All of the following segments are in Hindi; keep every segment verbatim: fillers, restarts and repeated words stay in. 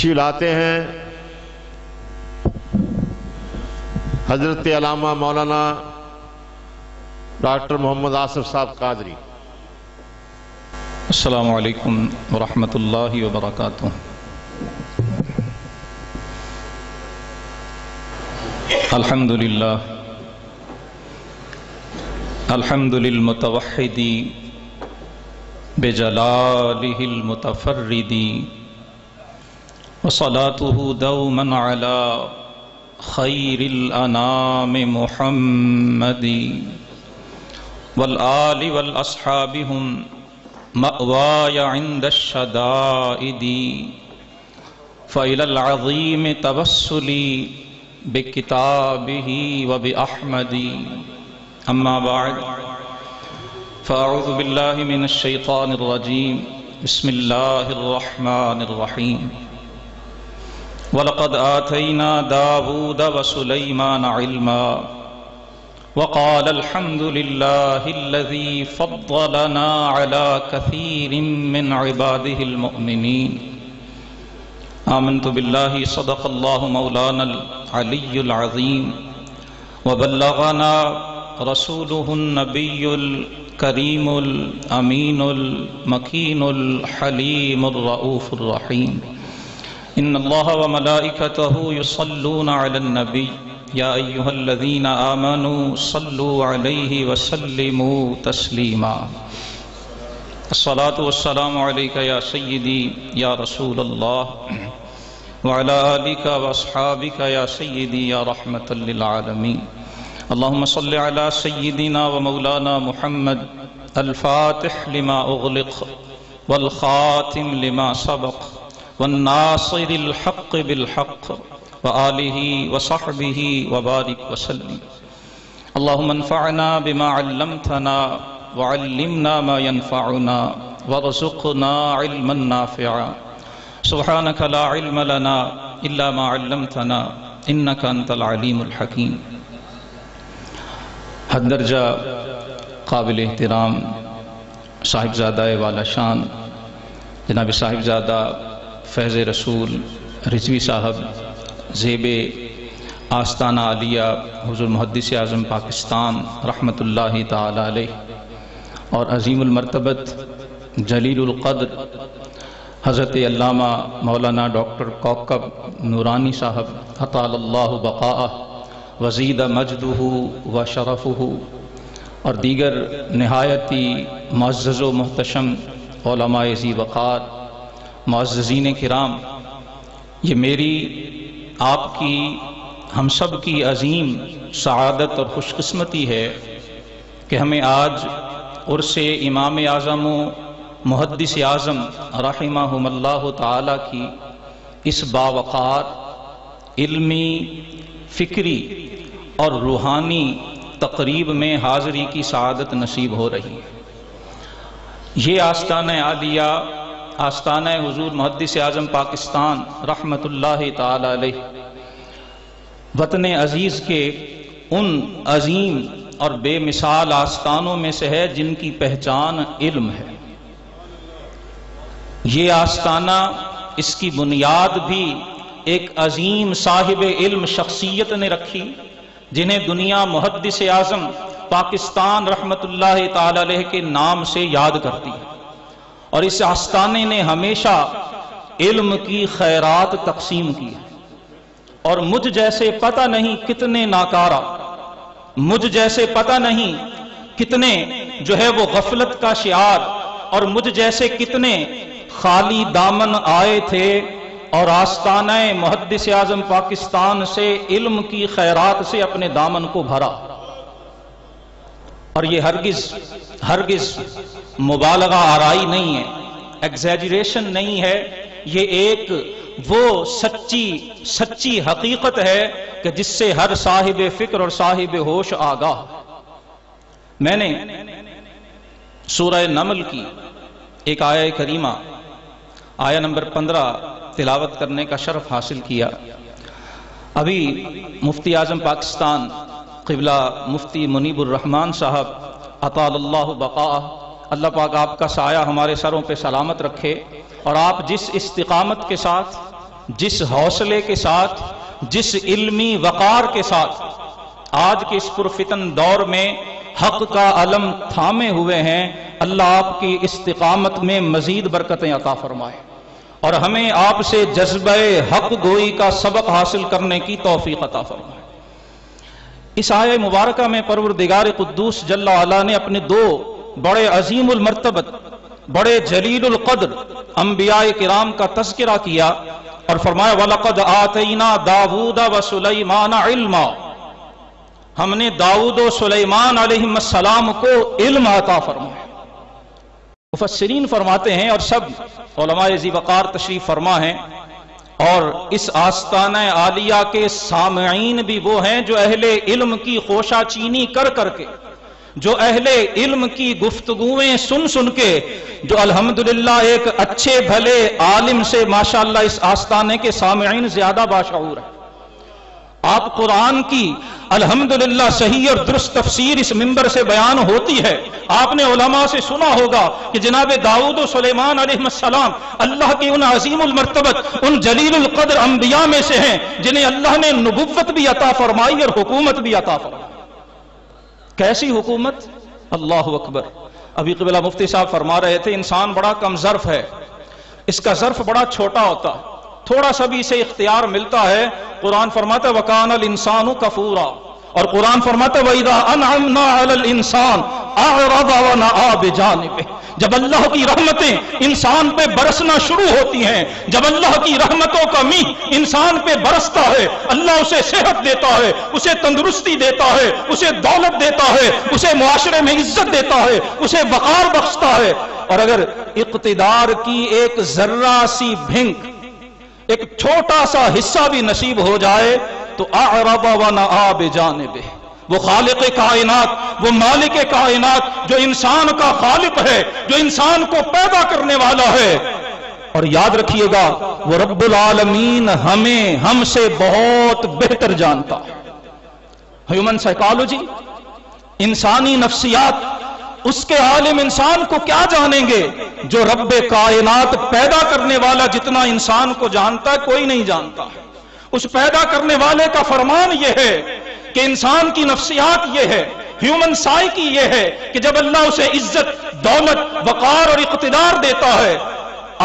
तशरीफ़ लाते हैं हज़रत अल्लामा मौलाना डॉक्टर मोहम्मद आसिफ साहब कादरी। अस्सलामु अलैकुम वरहमतुल्लाहि वबरकातुह। अल्हम्दुलिल्लाह अल्हम्दुलिल मुतवहिदी बिजलालिहिल मुतफर्रिदी वसलातुहु दौमन अला खैरिल अनाम मुहम्मदी वल आलि वल अस्हाबिहुम मअवाय इंदश शदाइदी फ़इलल अज़ीम तवस्सुली बिकिताबिही व बिअहमदी। अम्मा बाद फ़अऊज़ु बिल्लाहि मिनश शैतानिर रजीम। बिस्मिल्लाहिर रहमानिर रहीम। वलक़द आतैना दाऊद व सुलैमान इल्मा वक़ाल अल्हम्दुलिल्लाहिल्लज़ी फ़द्दलना अला कसीरिम मिन इबादिहिल मुअमिनीन। आमन्तु बिल्लाहि सदक़ल्लाहु मौलानल अलियुल अज़ीम व बल्लगना रसूलुहुन नबियुल करीमुल अमीनुल मकीनुल हलीमुर रऊफुर रहीम। इन्नल्लाहा व मलाइकतहु युसल्लूना अलन नबी या अय्युहल्लज़ीना आमनू सल्लू अलैहि वसल्लिमू तस्लीमा। अस्सलातु वस्सलामु अलैका या सय्यदी या रसूलल्लाह व अला आलिका व अस्हाबिका या सय्यदी या रहमतल लिल आलमीन। अल्लाहुम्मा सल्लि अला सय्यदिना व मौलाना मुहम्मद अल फातिह लिमा उग़लिक़ वल ख़ातिम लिमा सबक़ वन नासिरिल हक़्क़ बिल हक़्क़ व आलिही व सहबिही व बारिक वसल्लि। अल्लाहुम्मा अन्फ़अना बिमा अल्लमतना व अल्लिमना मा यनफ़अुना वरज़ुक़ना इल्मन नाफ़िआ। सुब्हानका ला इल्म लना इल्ला मा अल्लमतना इन्नका अंतल अलीमुल हकीम। हद दर्जा काबिल एहतराम साहिबजादा वाला शान जनाब साहिबजादा फज़्ल रसूल रिजवी साहब ज़ेब आस्ताना आलिया हुज़ूर मुहद्दिस आज़म पाकिस्तान रहमतुल्लाहि ताला अलैह और अज़ीमुल मर्तबत जलीलुल क़द्र हज़रत अल्लामा मौलाना डॉक्टर कौकब नूरानी साहब अतालल्लाहु बक़ाअह वज़ीद मजदुहु व शरफ़ुहु और दीगर नहायती मुअज़्ज़ज़ व मुहतशम उलमाए ज़ी वक़ार मुअज़्ज़ज़ीन किराम, ये मेरी आपकी हम सब की अज़ीम सआदत और खुशकिस्मती है कि हमें आज उर्से इमाम आज़म मुहद्दिस आज़म रहिमहुमुल्लाह ताला की इस बावक़ार इल्मी फ़िक्री और रूहानी तकरीब में हाज़री की सआदत नसीब हो रही है। ये आस्ताना आलिया आस्ताना हुज़ूर मुहद्दिस आज़म पाकिस्तान रहमतुल्लाहि ताला अलैह वतन अज़ीज़ के उन अज़ीम और बेमिसाल आस्तानों में से है जिनकी पहचान इल्म है। ये आस्ताना, इसकी बुनियाद भी एक अज़ीम साहिब इल्म शख्सियत ने रखी जिन्हें दुनिया मुहद्दिस आज़म पाकिस्तान रहमतुल्लाहि ताला अलैह के नाम से याद करती है और इस आस्ताने ने हमेशा इल्म की खैरात तकसीम की है। और मुझ जैसे पता नहीं कितने नाकारा, मुझ जैसे पता नहीं कितने जो है वो गफलत का शिआर और मुझ जैसे कितने खाली दामन आए थे और आस्तानाए मुहद्दिस आज़म पाकिस्तान से इल्म की खैरात से अपने दामन को भरा। और ये हरगिज हरगिज मुबालगा आराई नहीं है, एग्जैजरेशन नहीं है, ये एक वो सच्ची सच्ची हकीकत है कि जिससे हर साहिब फिक्र और साहिब होश आगाह। मैंने सूरह नमल की एक आया करीमा आया नंबर पंद्रह तिलावत करने का शरफ हासिल किया। अभी मुफ्ती आज़म पाकिस्तान क़िबला मुफ्ती मुनीबुर्रहमान साहब अतालल्लाहु बक़ाअह, अल्लाह पाक आपका साया हमारे सरों पे सलामत रखे और आप जिस इस्तिकामत के साथ जिस हौसले के साथ, जिस इल्मी वकार के साथ आज के इस पुरफितन दौर में हक का अलम थामे हुए हैं, अल्लाह आपकी इस्तिकामत में मजीद बरकतें अता फरमाए और हमें आपसे जज्बे हक गोई का सबक हासिल करने की तौफीक अता फरमाए। इस आय मुबारका में परवरदिगार कुद्दूस जल्ला अला ने अपने दो बड़े अजीमुल मर्तबत, बड़े जलीलुल कद्र अंबियाए किराम का तज़किरा किया और फरमाया वलक़द आतैना दाऊदा व सुलैमाना इल्मा, हमने दाऊद और सुलैमान अलैहिस्सलाम को इल्म अता फरमाया। मुफस्सिरीन फरमाते हैं और सब उलमाए ज़ीवकार तशरीफ फरमा हैं और इस आस्ताना आलिया के सामईन भी वो हैं जो अहले इल्म की खोशा चीनी कर करके, जो अहले इल्म की गुफ्तगुएं सुन सुन के, जो अल्हम्दुलिल्लाह एक अच्छे भले आलिम से माशाअल्लाह इस आस्ताने के सामईन ज्यादा बाशऊर है। आप कुरान की अल्हम्दुलिल्लाह सही और दुरुस्त तफसीर इस मिंबर से बयान होती है, आपने उलमा से सुना होगा कि जनाब दाऊद और सुलेमान अलैहिस्सलाम अल्लाह के उन अजीमुल मर्तबत, उन जलीलुल कद्र अंबिया में से हैं जिन्हें अल्लाह ने नबुव्वत भी अता फरमाई और हुकूमत भी अता फरमाई। कैसी हुकूमत, अल्लाह अकबर। अभी क़िबला मुफ्ती साहब फरमा रहे थे इंसान बड़ा कमजर्फ है, इसका ज़र्फ बड़ा छोटा होता है, थोड़ा सा भी इसे इख्तियार मिलता है। कुरान फरमाता वकान अल इंसानु कफूरा और कुरान फरमाता वइदा अनअमना अलल इंसान अअरदा व नआ बिजानिबे, जब अल्लाह की रहमतें इंसान पे बरसना शुरू होती हैं, जब अल्लाह की रहमतों का मींह इंसान पे बरसता है, अल्लाह उसे सेहत देता है, उसे तंदुरुस्ती देता है, उसे दौलत देता है, उसे मुआशरे में इज्जत देता है, उसे वकार बख्शता है। और अगर इक़्तिदार की एक जर्रा सी भिंक, एक छोटा सा हिस्सा भी नसीब हो जाए तो अअरदा व नआ बिजानिबे, वो खालिक कायनात, वो मालिक कायनात, जो इंसान का खालिक है, जो इंसान को पैदा करने वाला है। और याद रखिएगा वो रब्बुल आलमीन हमें हमसे बहुत बेहतर जानता है। ह्यूमन साइकोलॉजी, इंसानी नफ्सियात, उसके आलिम इंसान को क्या जानेंगे जो रब्बे कायनात पैदा करने वाला जितना इंसान को जानता है कोई नहीं जानता। उस पैदा करने वाले का फरमान यह है कि इंसान की नफ्सियात यह है, ह्यूमन साइकी यह है कि जब अल्लाह उसे इज्जत, दौलत, वकार और इक़्तिदार देता है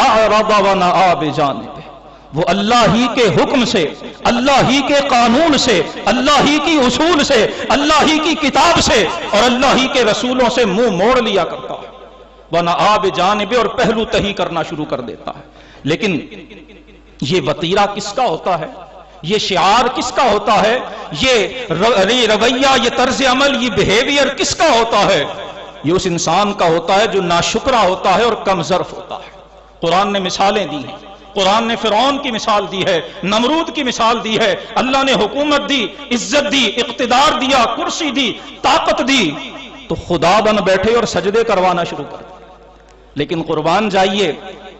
अअरदा व नआ बिजानिबे, वो अल्लाह ही के हुक्म से, अल्लाह ही के कानून से, अल्लाह ही की उसूल से, अल्लाह ही की किताब से और अल्लाह ही के रसूलों से मुंह मोड़ लिया करता है, वरना आब जानबे और पहलू तही करना शुरू कर देता है। लेकिन ये वतीरा किसका होता है, ये शिआर किसका होता है, ये रवैया, ये तर्ज अमल, ये बिहेवियर किसका होता है? ये उस इंसान का होता है जो नाशुक्रा होता है और कमजर्फ होता है। कुरान ने मिसालें दी हैं, कुरान ने फिरौन की मिसाल दी है, नमरूद की मिसाल दी है। अल्लाह ने हुकूमत दी, इज्जत दी, इख्तिदार दिया, कुर्सी दी, ताकत दी, तो खुदा बन बैठे और सजदे करवाना शुरू कर दिया। लेकिन कुर्बान जाइए,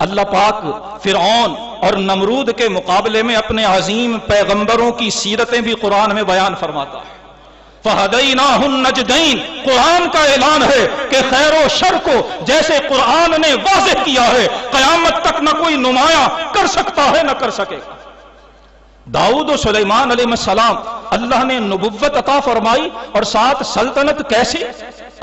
अल्लाह पाक फिरौन और नमरूद के मुकाबले में अपने अजीम पैगंबरों की सीरतें भी कुरान में बयान फरमाता है। नजदैन कुरान का ऐलान है कि खैरो शर को जैसे कुरान ने वाज़ह किया है कयामत तक न कोई नुमाया कर सकता है न कर सकेगा। दाऊद और सुलेमान अलैहिस्सलाम, अल्लाह ने नबुव्वत अता फरमाई और साथ सल्तनत कैसे,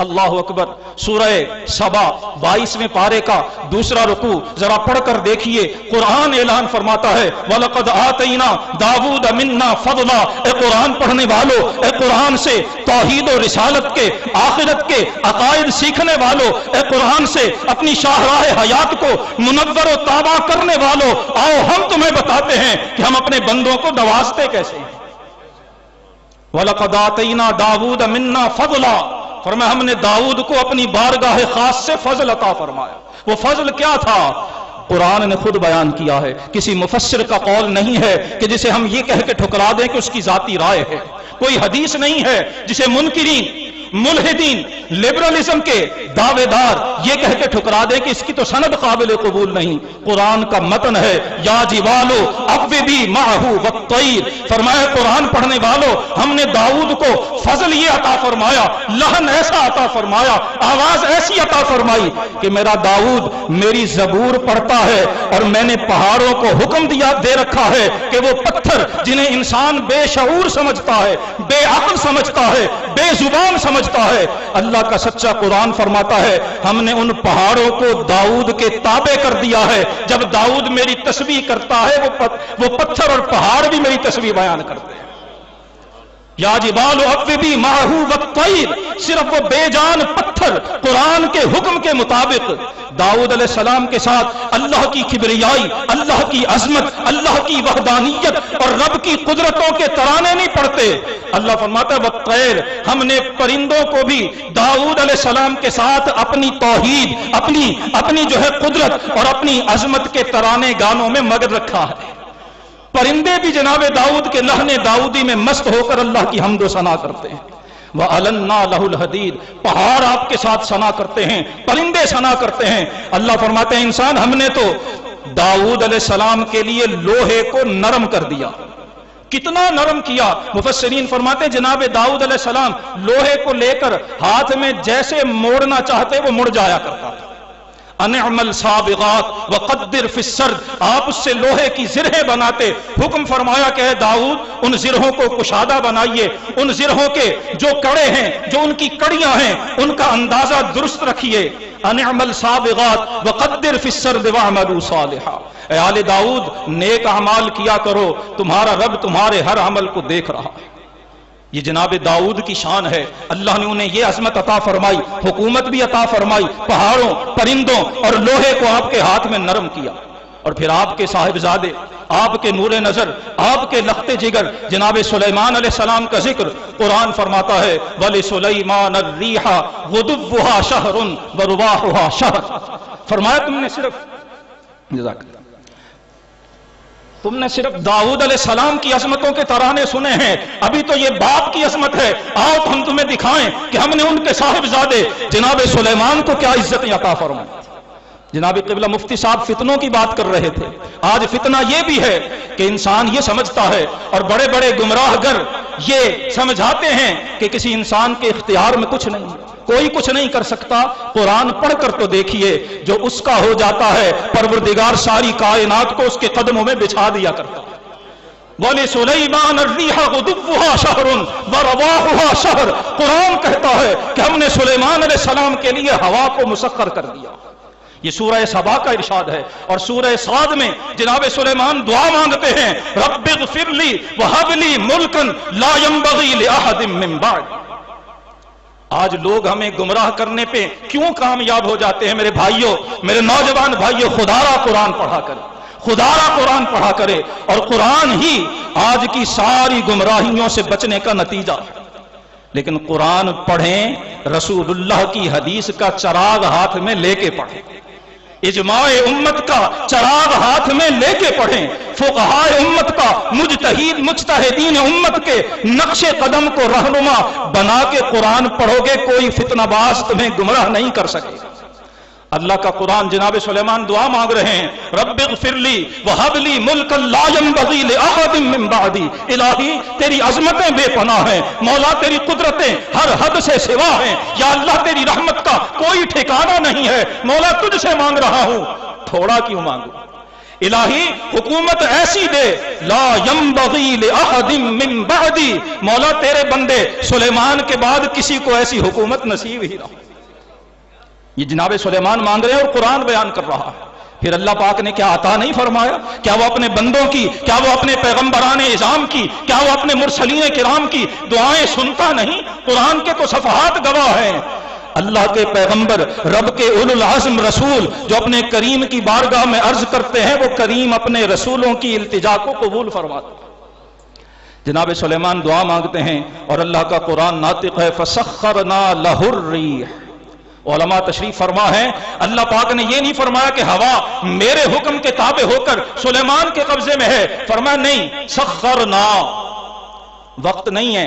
अल्लाह अकबर। सूरह सबा बाईसवें पारे का दूसरा रुकू जरा पढ़कर देखिए, कुरान ऐलान फरमाता है वलक़द आतैना दाऊद मिन्ना फज़ला, ए कुरान पढ़ने वालों, ए कुरान से तौहीद और रिसालत के, आखिरत के अकायद सीखने वालों, ए कुरान से अपनी शाहराह हयात को मुनव्वर और ताबा करने वालों, आओ हम तुम्हें बताते हैं कि हम अपने बंदों को नवाजते कैसे हैं। वलक़द आतैना दाऊद मिन्ना फज़ला, फरमाया हमने दाऊद को अपनी बारगाह खास से फजल अता फरमाया। वो फजल क्या था, कुरान ने खुद बयान किया है, किसी मुफस्सिर का कौल नहीं है कि जिसे हम ये कह के ठुकरा दें कि उसकी जाती राय है, कोई हदीस नहीं है जिसे मुनकिरीन मुल्हिदीन लिबरलिज्म के दावेदार ये कह के ठुकरा दे कि इसकी तो सनद काबिल कबूल नहीं। कुरान का मतन है या जी वालो अब भी माहू वक्तर, फरमाया कुरान पढ़ने वालों हमने दाऊद को फजल ये अता फरमाया, लहन ऐसा अता फरमाया, आवाज ऐसी अता फरमाई कि मेरा दाऊद मेरी जबूर पढ़ता है और मैंने पहाड़ों को हुक्म दिया दे रखा है कि वो पत्थर जिन्हें इंसान बेशऊर समझता है, बेअक्ल समझता है, बेजुबान समझता है, अल्लाह का सच्चा कुरान फरमाता है हमने उन पहाड़ों को दाऊद के ताबे कर दिया है। जब दाऊद मेरी तस्बीह करता है वो पत, वो पत्थर और पहाड़ भी मेरी तस्बीह बयान करते हैं। या जिबाल अब भी माहू वक्तर, सिर्फ वो बेजान पत्थर कुरान के हुक्म के मुताबिक दाऊद अलैहिस्सलाम के साथ अल्लाह की किबरियाई, अल्लाह की अजमत, अल्लाह की वहदानियत और रब की कुदरतों के तराने नहीं पढ़ते। अल्लाह फरमाता है वक्तर, हमने परिंदों को भी दाऊद अलैहिस्सलाम के साथ अपनी तौहीद, अपनी अपनी जो है कुदरत और अपनी अजमत के तराने गानों में मगन रखा है। परिंदे भी जनाब दाऊद के लहने दाऊदी में मस्त होकर अल्लाह की हम्दो सना करते हैं। वह अलन्ना लहुल हदीद, पहाड़ आपके साथ सना करते हैं, परिंदे सना करते हैं। अल्लाह फरमाते हैं इंसान हमने तो दाऊद अलैहिस्सलाम के लिए लोहे को नरम कर दिया। कितना नरम किया, मुफस्सिरीन फरमाते जनाब दाऊद अलैहिस्सलाम लोहे को लेकर हाथ में जैसे मोड़ना चाहते वो मुड़ जाया करता था। अनअमल साबिगात वक़द्दिर फ़िस्सर्द, आप उससे लोहे की जिरहें बनाते, हुक्म फरमाया कि दाऊद उन जिरहों को कुशादा बनाइए, उन जिरहों के जो कड़े हैं, जो उनकी कड़ियां हैं, उनका अंदाजा दुरुस्त रखिए। अनअमल साबिगात वक़द्दिर फ़िस्सर्द वअमलू सालिहा, ऐ आले दाऊद नेक अमाल किया करो, तुम्हारा रब तुम्हारे हर अमल को देख रहा है। ये जनाब दाऊद की शान है। अल्लाह ने उन्हें यह अजमत अता फरमाई, हुकूमत भी अता फरमाई, पहाड़ों, परिंदों और लोहे को आपके हाथ में नरम किया। और फिर आपके साहिबजादे, आपके नूरे नजर, आपके लखते जिगर जनाब सुलेमान अलैहिस्सलाम का जिक्र कुरान फरमाता है वली सुलेमान अर्रीहा गुदुव्वुहा शहरुन व रुवाहुहा शहर। फरमाया तुमने सिर्फ तुमने सिर्फ दाऊद अलैहिस्सलाम की अजमतों के तराने सुने हैं, अभी तो ये बाप की अजमत है, आओ तो हम तुम्हें दिखाएं कि हमने उनके साहिबजादे जनाब सुलेमान को क्या इज्जत अता फरमाई। जनाब क़िबला मुफ्ती साहब फितनों की बात कर रहे थे। आज फितना यह भी है कि इंसान ये समझता है और बड़े बड़े गुमराहगर ये समझाते हैं कि किसी इंसान के इख्तियार में कुछ नहीं, कोई कुछ नहीं कर सकता। कुरान पढ़कर तो देखिए, जो उसका हो जाता है परवरदिगार सारी कायनात को उसके कदमों में बिछा दिया करता। वली सुलेमान अर्रीहा गुदुव्वुहा शहरुन व रवाहुहा शहर, कुरान कहता है कि हमने सुलेमान अलैहिस्सलाम के लिए हवा को मुसख्खर कर दिया। ये सूरह सबा का इरशाद है। और सूरह साद में जनाब सुलेमान दुआ मांगते हैं रब्बिग़फिरली वहबली मुल्कन ला यंबग़ी लिअहदिम मिन बाद। आज लोग हमें गुमराह करने पे क्यों कामयाब हो जाते हैं मेरे भाइयों, मेरे नौजवान भाइयों? खुदारा कुरान पढ़ा करें, खुदारा कुरान पढ़ा करें। और कुरान ही आज की सारी गुमराहियों से बचने का नतीजा है। लेकिन कुरान पढ़ें, रसूलुल्लाह की हदीस का चराग हाथ में लेके पढ़ें, इजमाए उम्मत का चराग हाथ में लेके पढ़ें, फुकहाए उम्मत का, मुजतहिद मुजतहिदीन उम्मत के नक्शे कदम को रहनुमा बना के कुरान पढ़ोगे, कोई फितनाबाज तुम्हें गुमराह नहीं कर सकेगा। अल्लाह का कुरान जनाब सुलेमान दुआ मांग रहे हैं रब्बिग़फिरली वहबली मुल्कन ला यंबग़ी लिअहदिम मिन बअदी। इलाही तेरी अजमतें बेपनाह हैं, मौला तेरी कुदरतें हर हद से सिवा हैं, या अल्लाह तेरी रहमत का कोई ठिकाना नहीं है, मौला तुझसे मांग रहा हूं, थोड़ा क्यों मांगू। इलाही हुकूमत ऐसी दे ला यंबग़ी लिअहदिम मिन बअदी, मौला तेरे बंदे सुलेमान के बाद किसी को ऐसी हुकूमत नसीब ही ना हो। ये जनाब सुलेमान मांग रहे हैं और कुरान बयान कर रहा है। फिर अल्लाह पाक ने क्या अता नहीं फरमाया? क्या वो अपने बंदों की, क्या वो अपने पैगंबराने इज़ाम की, क्या वो अपने मुरसलीन किराम की दुआएं सुनता नहीं? कुरान के तो सफहात गवाह हैं। अल्लाह के पैगंबर, रब के उलुल आज़म रसूल जो अपने करीम की बारगाह में अर्ज करते हैं, वो करीम अपने रसूलों की इल्तिजा को कबूल फरमाता। जनाब सुलेमान दुआ मांगते हैं और अल्लाह का कुरान नातिक है फसख्खरना लहुर रीह। उलमा तशरीफ फरमा है, अल्लाह पाक ने यह नहीं फरमाया कि हवा मेरे हुक्म के ताबे होकर सुलेमान के कब्जे में है। फरमाया नहीं, सख्खरना, वक्त नहीं है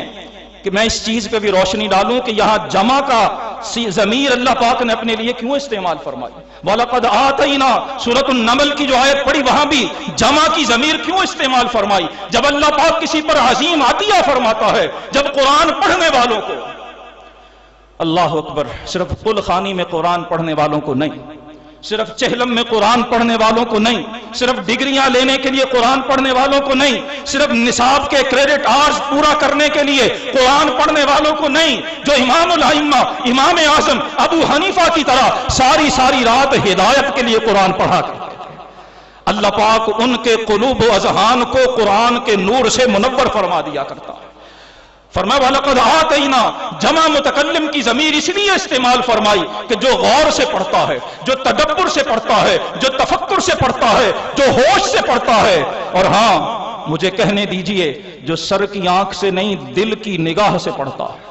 कि मैं इस चीज पे भी रोशनी डालूं कि यहां जमा का जमीर अल्लाह पाक ने अपने लिए क्यों इस्तेमाल फरमाई। वलक़द आतईना सूरतुन नमल की जो आयत पढ़ी वहां भी जमा की जमीर क्यों इस्तेमाल फरमाई। जब अल्लाह पाक किसी पर अजीम आतिया फरमाता है, जब कुरान पढ़ने वालों को, अल्लाह अकबर, सिर्फ कुल खानी में कुरान पढ़ने वालों को नहीं, सिर्फ चहलम में कुरान पढ़ने वालों को नहीं, सिर्फ डिग्रियां लेने के लिए कुरान पढ़ने वालों को नहीं, सिर्फ निसाब के क्रेडिट आवर्स पूरा करने के लिए कुरान पढ़ने वालों को नहीं, जो इमामुल अइम्मा इमाम आज़म अबू हनीफा की तरह सारी सारी रात हिदायत के लिए कुरान पढ़ा करते अल्लाह पाक उनके कुलूब व अज़हान को कुरान के नूर से मुनव्वर फरमा दिया करता। फरमाया वलक़द आतईना, जमा मुतकल्लिम की ज़मीर इसलिए इस्तेमाल फरमाई कि जो गौर से पढ़ता है, जो तदब्बुर से पढ़ता है, जो तफक्कुर से पढ़ता है, जो होश से पढ़ता है। और हां, मुझे कहने दीजिए, जो सर की आंख से नहीं दिल की निगाह से पढ़ता है,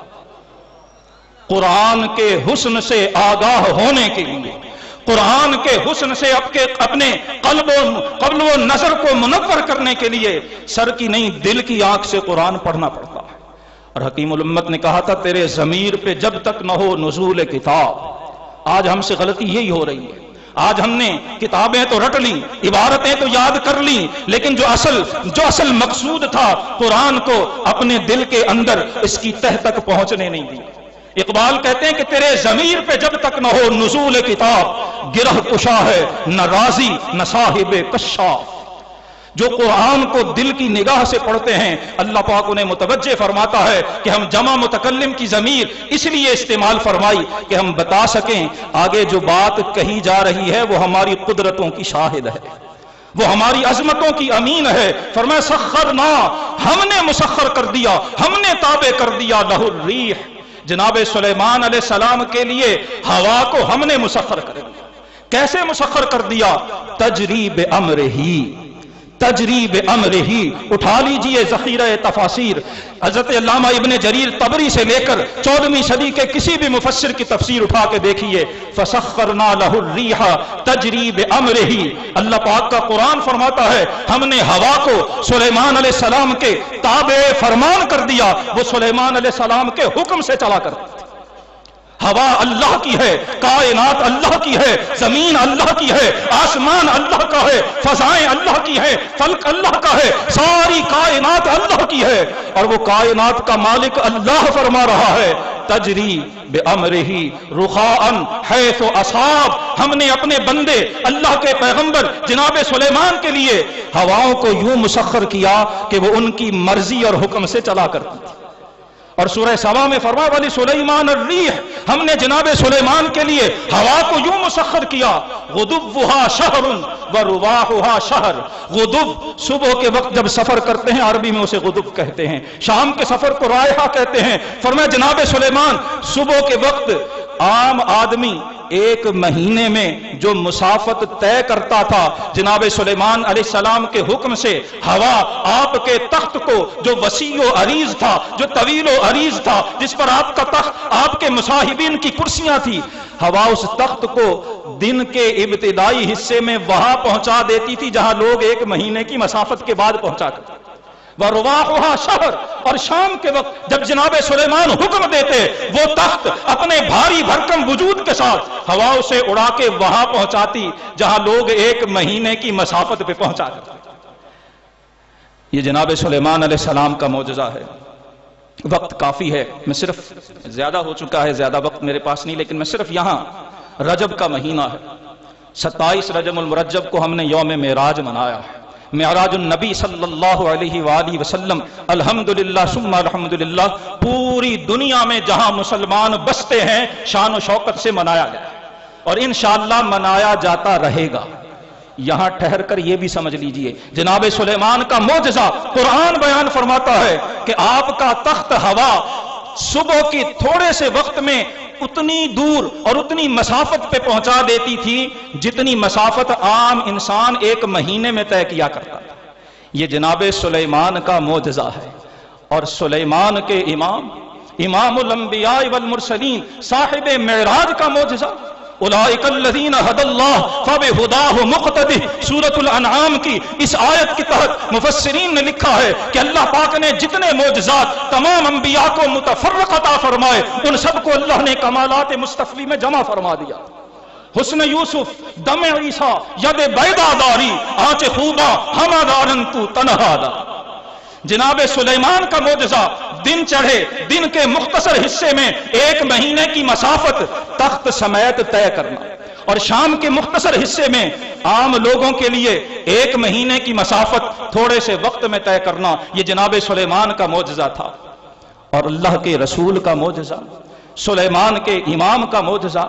कुरान के हुस्न से आगाह होने के लिए, कुरान के हुस्न से अपके अपने कल्ब व नजर को मुनव्वर करने के लिए सर की नहीं दिल की आंख से कुरान पढ़ना पड़ता है। और हकीमुल उम्मत ने कहा था, तेरे ज़मीर पे जब तक न हो नुज़ूल किताब। आज हमसे गलती यही हो रही है, आज हमने किताबें तो रट ली, इबारतें तो याद कर ली, लेकिन जो असल जो असल मकसूद था कुरान को अपने दिल के अंदर इसकी तह तक पहुंचने नहीं दी। इकबाल कहते हैं कि तेरे ज़मीर पे जब तक न हो नुज़ूल किताब, गिरह कुशा है न राजी न साहिब कशाफ। जो कुरान को दिल की निगाह से पढ़ते हैं, अल्लाह पाक उन्हें मुतवज्जे फरमाता है कि हम जमा मुतकल्लिम की ज़मीर इसलिए इस्तेमाल फरमाई कि हम बता सकें आगे जो बात कही जा रही है वो हमारी कुदरतों की शाहिद है, वो हमारी अजमतों की अमीन है। फरमाया सखरना, हमने मुसखर कर दिया, हमने ताबे कर दिया लहुर रीह, जनाब सुलेमान अलैहि सलाम के लिए हवा को हमने मुसखर कर दिया। कैसे मुसखर कर दिया? तजरीब अमर ही, तजरीब अमर ही। उठा लीजिए जखीरा तफासिर, हजरत अल्लामा इब्ने जरीर तबरी से लेकर चौदहवीं सदी के किसी भी मुफस्सिर की तफसीर उठा के देखिए। फसख्खरना लहु रीहा तजरीब अमर ही। अल्लाह पाक का कुरान फरमाता है हमने हवा को सुलेमान अलैहि सलाम के ताबे फरमान कर दिया, वो सुलेमान अलैहि सलाम के हुक्म से चला करती। हवा अल्लाह की है, कायनात अल्लाह की है, जमीन अल्लाह की है, आसमान अल्लाह का है, फजाएं अल्लाह की है, फल्क अल्लाह का है, सारी कायनात अल्लाह की है। और वो कायनात का मालिक अल्लाह फरमा रहा है तजरी बे अमरे ही रुखाअन हैस असाब। हमने अपने बंदे अल्लाह के पैगंबर जनाब सुलेमान के लिए हवाओं को यूं मुसख्खर किया कि वो उनकी मर्जी और हुक्म से चला करती थी। और सूरह सवा में फरमा वाली सुलेमान अर्रीह, हमने जनाब सुलेमान के लिए हवा को यूं मुसख्खर किया। गुदुबुहा शहरुन व रुवाहुहा शहर। गुदुब सुबह के वक्त जब सफर करते हैं अरबी में उसे गुदुब कहते हैं, शाम के सफर को रायहा कहते हैं। फरमाया जनाब सुलेमान सुबह के वक्त आम आदमी एक महीने में जो मुसाफत तय करता था, जनाब सुलेमान अलैहिस्सलाम के हुक्म से हवा आपके तख्त को, जो वसीओ अरीज था, जो तवीलो अरीज था, जिस पर आपका तख्त, आपके मुसाहिबीन की कुर्सियां थी, हवा उस तख्त को दिन के इब्तिदाई हिस्से में वहां पहुंचा देती थी जहां लोग एक महीने की मसाफत के बाद पहुंचा करते। वरुवाहुहा शहर। और शाम के वक्त जब जनाबे सुलेमान हुक्म देते, वो तख्त अपने भारी भरकम वजूद के साथ हवा उसे उड़ा के वहां पहुंचाती जहां लोग एक महीने की मसाफत पे पहुंचा देते। ये जनाबे सुलेमान अलैहि सलाम का मौजज़ा है। वक्त काफी है, मैं सिर्फ, ज्यादा हो चुका है, ज्यादा वक्त मेरे पास नहीं, लेकिन मैं सिर्फ यहां, रजब का महीना है, सत्ताईस रजब उल मुरज्जब को हमने यौम मेराज मनाया है। मेराजुन नबी सल्लल्लाहु अलैहि वाली वसल्लम, अल्हम्दुलिल्लाह सुम्मा अल्हम्दुलिल्लाह, पूरी दुनिया में जहां मुसलमान बसते हैं शान और शौकत से मनाया गया और इंशाअल्लाह मनाया जाता रहेगा। यहां ठहर कर यह भी समझ लीजिए, जनाब सुलेमान का मौजज़ा कुरान बयान फरमाता है कि आपका तख्त हवा सुबह के थोड़े से वक्त में उतनी दूर और उतनी मसाफत पे पहुंचा देती थी जितनी मसाफत आम इंसान एक महीने में तय किया करता था। यह जनाबे सुलेमान का मौजज़ा है। और सुलेमान के इमाम, इमामुल अंबिया वल मुरसलीन, साहिब मेराज का मौजज़ा सूरतुल अनआम की इस आयत के तहत मुफस्सिरीन ने लिखा है कि अल्लाह पाक ने जितने मोजज़ात तमाम अंबिया को मुतफर्रक़ अता फरमाए उन सबको अल्लाह ने कमालात मुस्तफ़ली में जमा फरमा दिया। हुस्न यूसुफ, दम ईसा, यद बैदादारी, आँचे खूबा, हमा दारंतु तनहादा। जनाब सुलेमान का मोजज़ा दिन चढ़े, दिन के मुख्तसर हिस्से में एक महीने की मसाफत तख्त समेत तय करना और शाम के मुख्तसर हिस्से में आम लोगों के लिए एक महीने की मसाफत थोड़े से वक्त में तय करना, यह जनाब सुलेमान का मोजज़ा था। और अल्लाह के रसूल का मोजज़ा, सुलेमान के इमाम का मोजज़ा,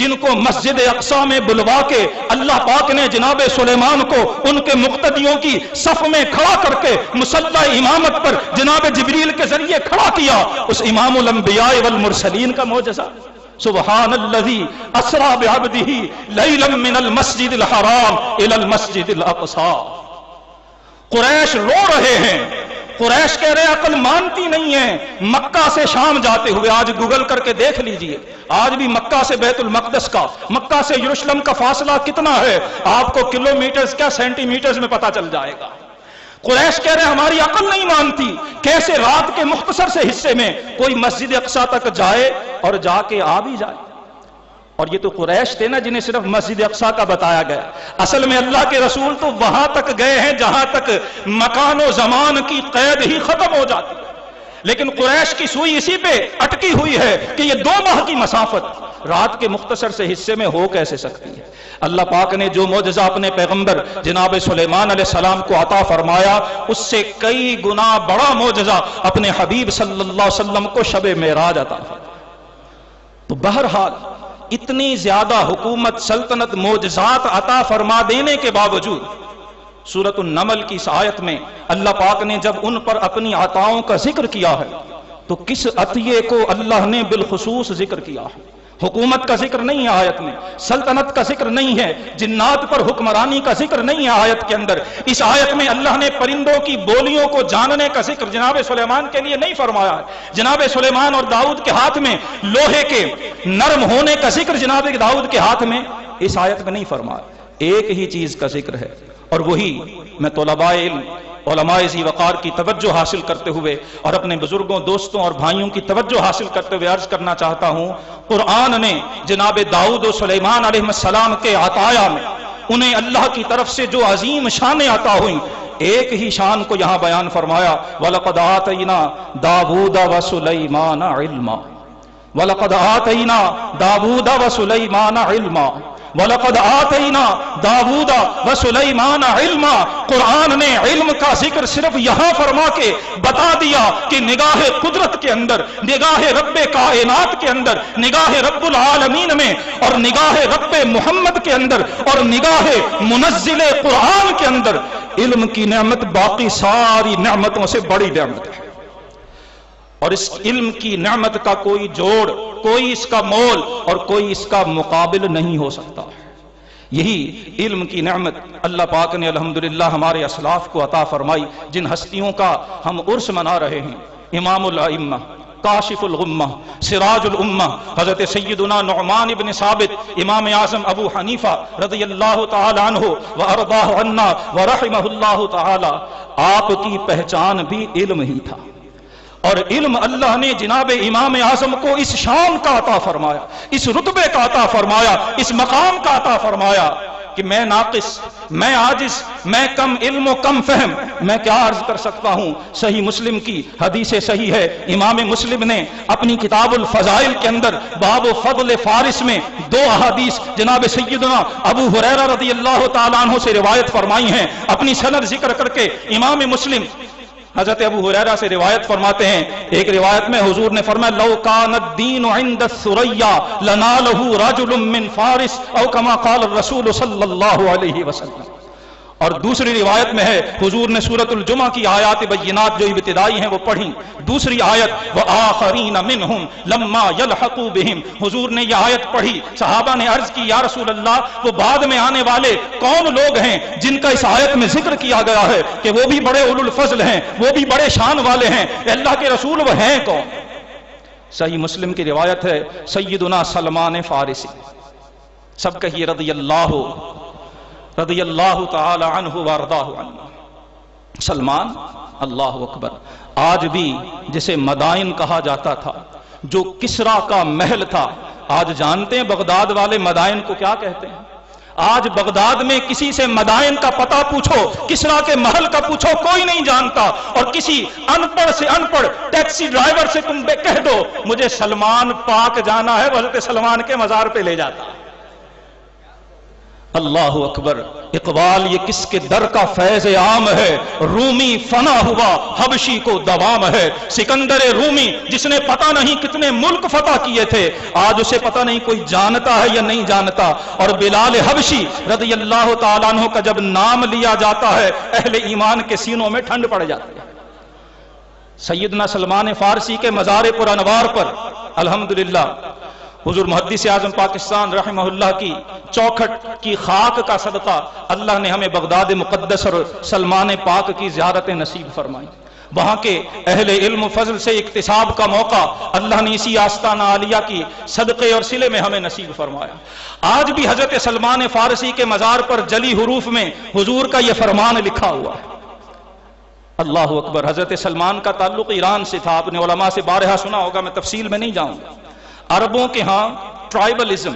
जिनको मस्जिद अक्सा में बुलवा के अल्लाह पाक ने जनाब सुलेमान को उनके मुक्तदियों की सफ में खड़ा करके मुसल्ला इमामत पर जनाब जिब्रील के जरिए खड़ा किया, उस इमामुल अंबिया वल मुरसलीन का मोजज़ा। सुबहानल्लज़ी असरा बिअब्दिही लैलन मिनल मस्जिदिल हराम इलल मस्जिदिल अक्सा। कुरैश रो रहे हैं, कुरैश कह रहे अकल मानती नहीं है। मक्का से शाम जाते हुए, आज गूगल करके देख लीजिए, आज भी मक्का से बैतुल मक़दस का, मक्का से यरूशलेम का फासला कितना है आपको किलोमीटर्स क्या सेंटीमीटर्स में पता चल जाएगा। कुरैश कह रहे हमारी अकल नहीं मानती, कैसे रात के मुख्तसर से हिस्से में कोई मस्जिद अक्सा तक जाए और जाके आ भी जाए। और ये तो कुरैश थे ना जिन्हें सिर्फ मस्जिद अक्सा का बताया गया, असल में अल्लाह के रसूल तो वहां तक गए हैं जहां तक मकान व जमान की कैद ही खत्म हो जाती है। लेकिन कुरैश की सुई इसी पे अटकी हुई है कि ये दो माह की मसाफत रात के मुख्तसर से हिस्से में हो कैसे सकती है। अल्लाह पाक ने जो मोजज़ा अपने पैगंबर जनाब सुलेमान अलैहिस्सलाम को अता फरमाया, उससे कई गुना बड़ा मोजज़ा अपने हबीब सल्लल्लाहु अलैहि वसल्लम को शब मेराज अता फरमाया। तो बहरहाल इतनी ज्यादा हुकूमत, सल्तनत, मोजज़ात अता फरमा देने के बावजूद सूरत नमल की इस आयत में अल्लाह पाक ने जब उन पर अपनी अताओं का जिक्र किया है तो किस अतिये को अल्लाह ने बिलखुसूस जिक्र किया है। हुकूमत का जिक्र नहीं है आयत में, सल्तनत का जिक्र नहीं है, जिन्नात पर हुक्मरानी का जिक्र नहीं है आयत के अंदर। इस आयत में अल्लाह ने परिंदों की बोलियों को जानने का जिक्र जनाब सुलेमान के लिए नहीं फरमाया है। जनाब सुलेमान और दाऊद के हाथ में लोहे के नरम होने का जिक्र जनाब दाऊद के हाथ में इस आयत में नहीं फरमाया। एक ही चीज का जिक्र है और वही मैं तलबाए इल्म उलमाए ज़ी वक़ार की तवज्जो हासिल करते हुए और अपने बुजुर्गों, दोस्तों और भाइयों की तवज्जो हासिल करते हुए अर्ज करना चाहता हूँ। कुरान ने जनाब दाऊद और सुलेमान अलैहिस्सलाम के अताया में उन्हें अल्लाह की तरफ से जो अजीम शान अता हुई, एक ही शान को यहाँ बयान फरमाया। वलक़द आतैना दाऊद व सुलेमान इल्मा, वलक़द आतैना दाऊद व सुलेमान इल्मा, वलक़द आतैना दाऊद व सुलेमान इल्मा। कुरान ने इल्म का जिक्र सिर्फ यहां फरमा के बता दिया कि निगाह कुदरत के अंदर, निगाह रब्बे कायनात के अंदर, निगाह रब्बुल आलमीन में और निगाह रब्बे मोहम्मद के अंदर और निगाह मुनज़्ज़िले कुरान के अंदर इल्म की नेमत बाकी सारी नेमतों से बड़ी नेमत है। और इस इल्म की नेमत का कोई जोड़, कोई इसका मोल और कोई इसका मुकाबिल नहीं हो सकता। यही इल्म की नेमत अल्लाह पाक ने अल्हम्दुलिल्लाह हमारे असलाफ को अता फरमाई। जिन हस्तियों का हम उर्स मना रहे हैं, इमामुल अइम्मा, काशिफुल गुम्मा, सिराजुल उम्मा, हजरत सैयदना नोमान इब्ने साबित, इमाम आज़म अबू हनीफा रज़ियल्लाहु तआला अन्हु व अरदाहु अन्ना व रहिमहुल्लाहु तआला, आपकी पहचान भी इल्म ही था। और इल्म अल्लाह ने जनाब इमाम आज़म को इस शान का अता फरमाया, इस रुतबे का अता फरमाया, इस मकाम का अता फरमाया कि मैं नाकिस, मैं आजिज, मैं कम इल्म और कम फहम, मैं क्या अर्ज कर सकता हूं। सही मुस्लिम की हदीस सही है, इमाम मुस्लिम ने अपनी किताबुल फजाइल के अंदर बाब फज़्ल फारसी में दो अहादीस जनाब सैयदना अबू हुरैरा रज़ियल्लाहु तआला अन्हु से रिवायत फरमाई हैं। अपनी सनद जिक्र करके इमाम मुस्लिम हजरत अबू हुरैरा से रिवायत फरमाते हैं। एक रिवायत में हुजूर ने फरमाया, लौ कान दीन इंद सुरैया लनालहु रजुलुम मिन फारिस औ कमा काल रसूल सल्लल्लाहु अलैहि वसल्लम। और दूसरी रिवायत में है हुजूर ने सूरतुल जुमा की आयात बय्यिनात जो इब्तिदाई हैं वो पढ़ी। दूसरी आयत व आखरीन मिनहुम लम्मा यलहकू बिहिम, हुजूर ने यह आयत पढ़ी। सहाबा ने अर्ज की, या रसूल अल्लाह, वो बाद में आने वाले कौन लोग हैं जिनका इस आयत में जिक्र किया गया है कि वो भी बड़े उलुल फजल हैं, वो भी बड़े शान वाले हैं, अल्लाह के रसूल वह हैं कौन। सही मुस्लिम की रिवायत है, सैयदना सलमान फारसी सब कहिए रदियल्लाहु रदियल्लाहु ताला अन्हु वरदाहु अन्हु। सलमान अल्लाह अकबर, आज भी जिसे मदाइन कहा जाता था, जो किसरा का महल था, आज जानते हैं बगदाद वाले मदाइन को क्या कहते हैं? आज बगदाद में किसी से मदाइन का पता पूछो, किसरा के महल का पूछो, कोई नहीं जानता। और किसी अनपढ़ से अनपढ़ टैक्सी ड्राइवर से तुम कह दो मुझे सलमान पाक जाना है, वो हजरत सलमान के मजार पे ले जाता। अल्लाह अकबर। इकबाल, ये किसके दर का फैज आम है, रूमी फना हुआ हबशी को दवाम है। सिकंदर रूमी जिसने पता नहीं कितने मुल्क फतह किए थे, आज उसे पता नहीं कोई जानता है या नहीं जानता। और बिलाल हबशी रदियल्लाहु ताला अन्हु का जब नाम लिया जाता है, अहले ईमान के सीनों में ठंड पड़ जाती है। सैयदना सलमान फारसी के मज़ार पुरानवार पर अल्हम्दुलिल्लाह हुजूर मुहद्दिस आज़म पाकिस्तान रहमहुल्लाह की चौखट की खाक का सदका अल्लाह ने हमें बगदाद मुकद्दस और सलमान पाक की ज़ियारतें नसीब फरमाई। वहाँ के अहले इल्म फज़ल से इक्तिसाब का मौका अल्लाह ने इसी आस्ताना आलिया की सदक़े और सिले में हमें नसीब फरमाया। आज भी हज़रत सलमान फारसी के मज़ार पर जली हुरूफ में हुजूर का यह फरमान लिखा हुआ है। अल्लाह अकबर। हज़रत सलमान का ताल्लुक ईरान से था, आपने उलमा से बारहा सुना होगा, मैं तफसील में नहीं जाऊँगा। अरबों के यहां ट्राइबलिज्म,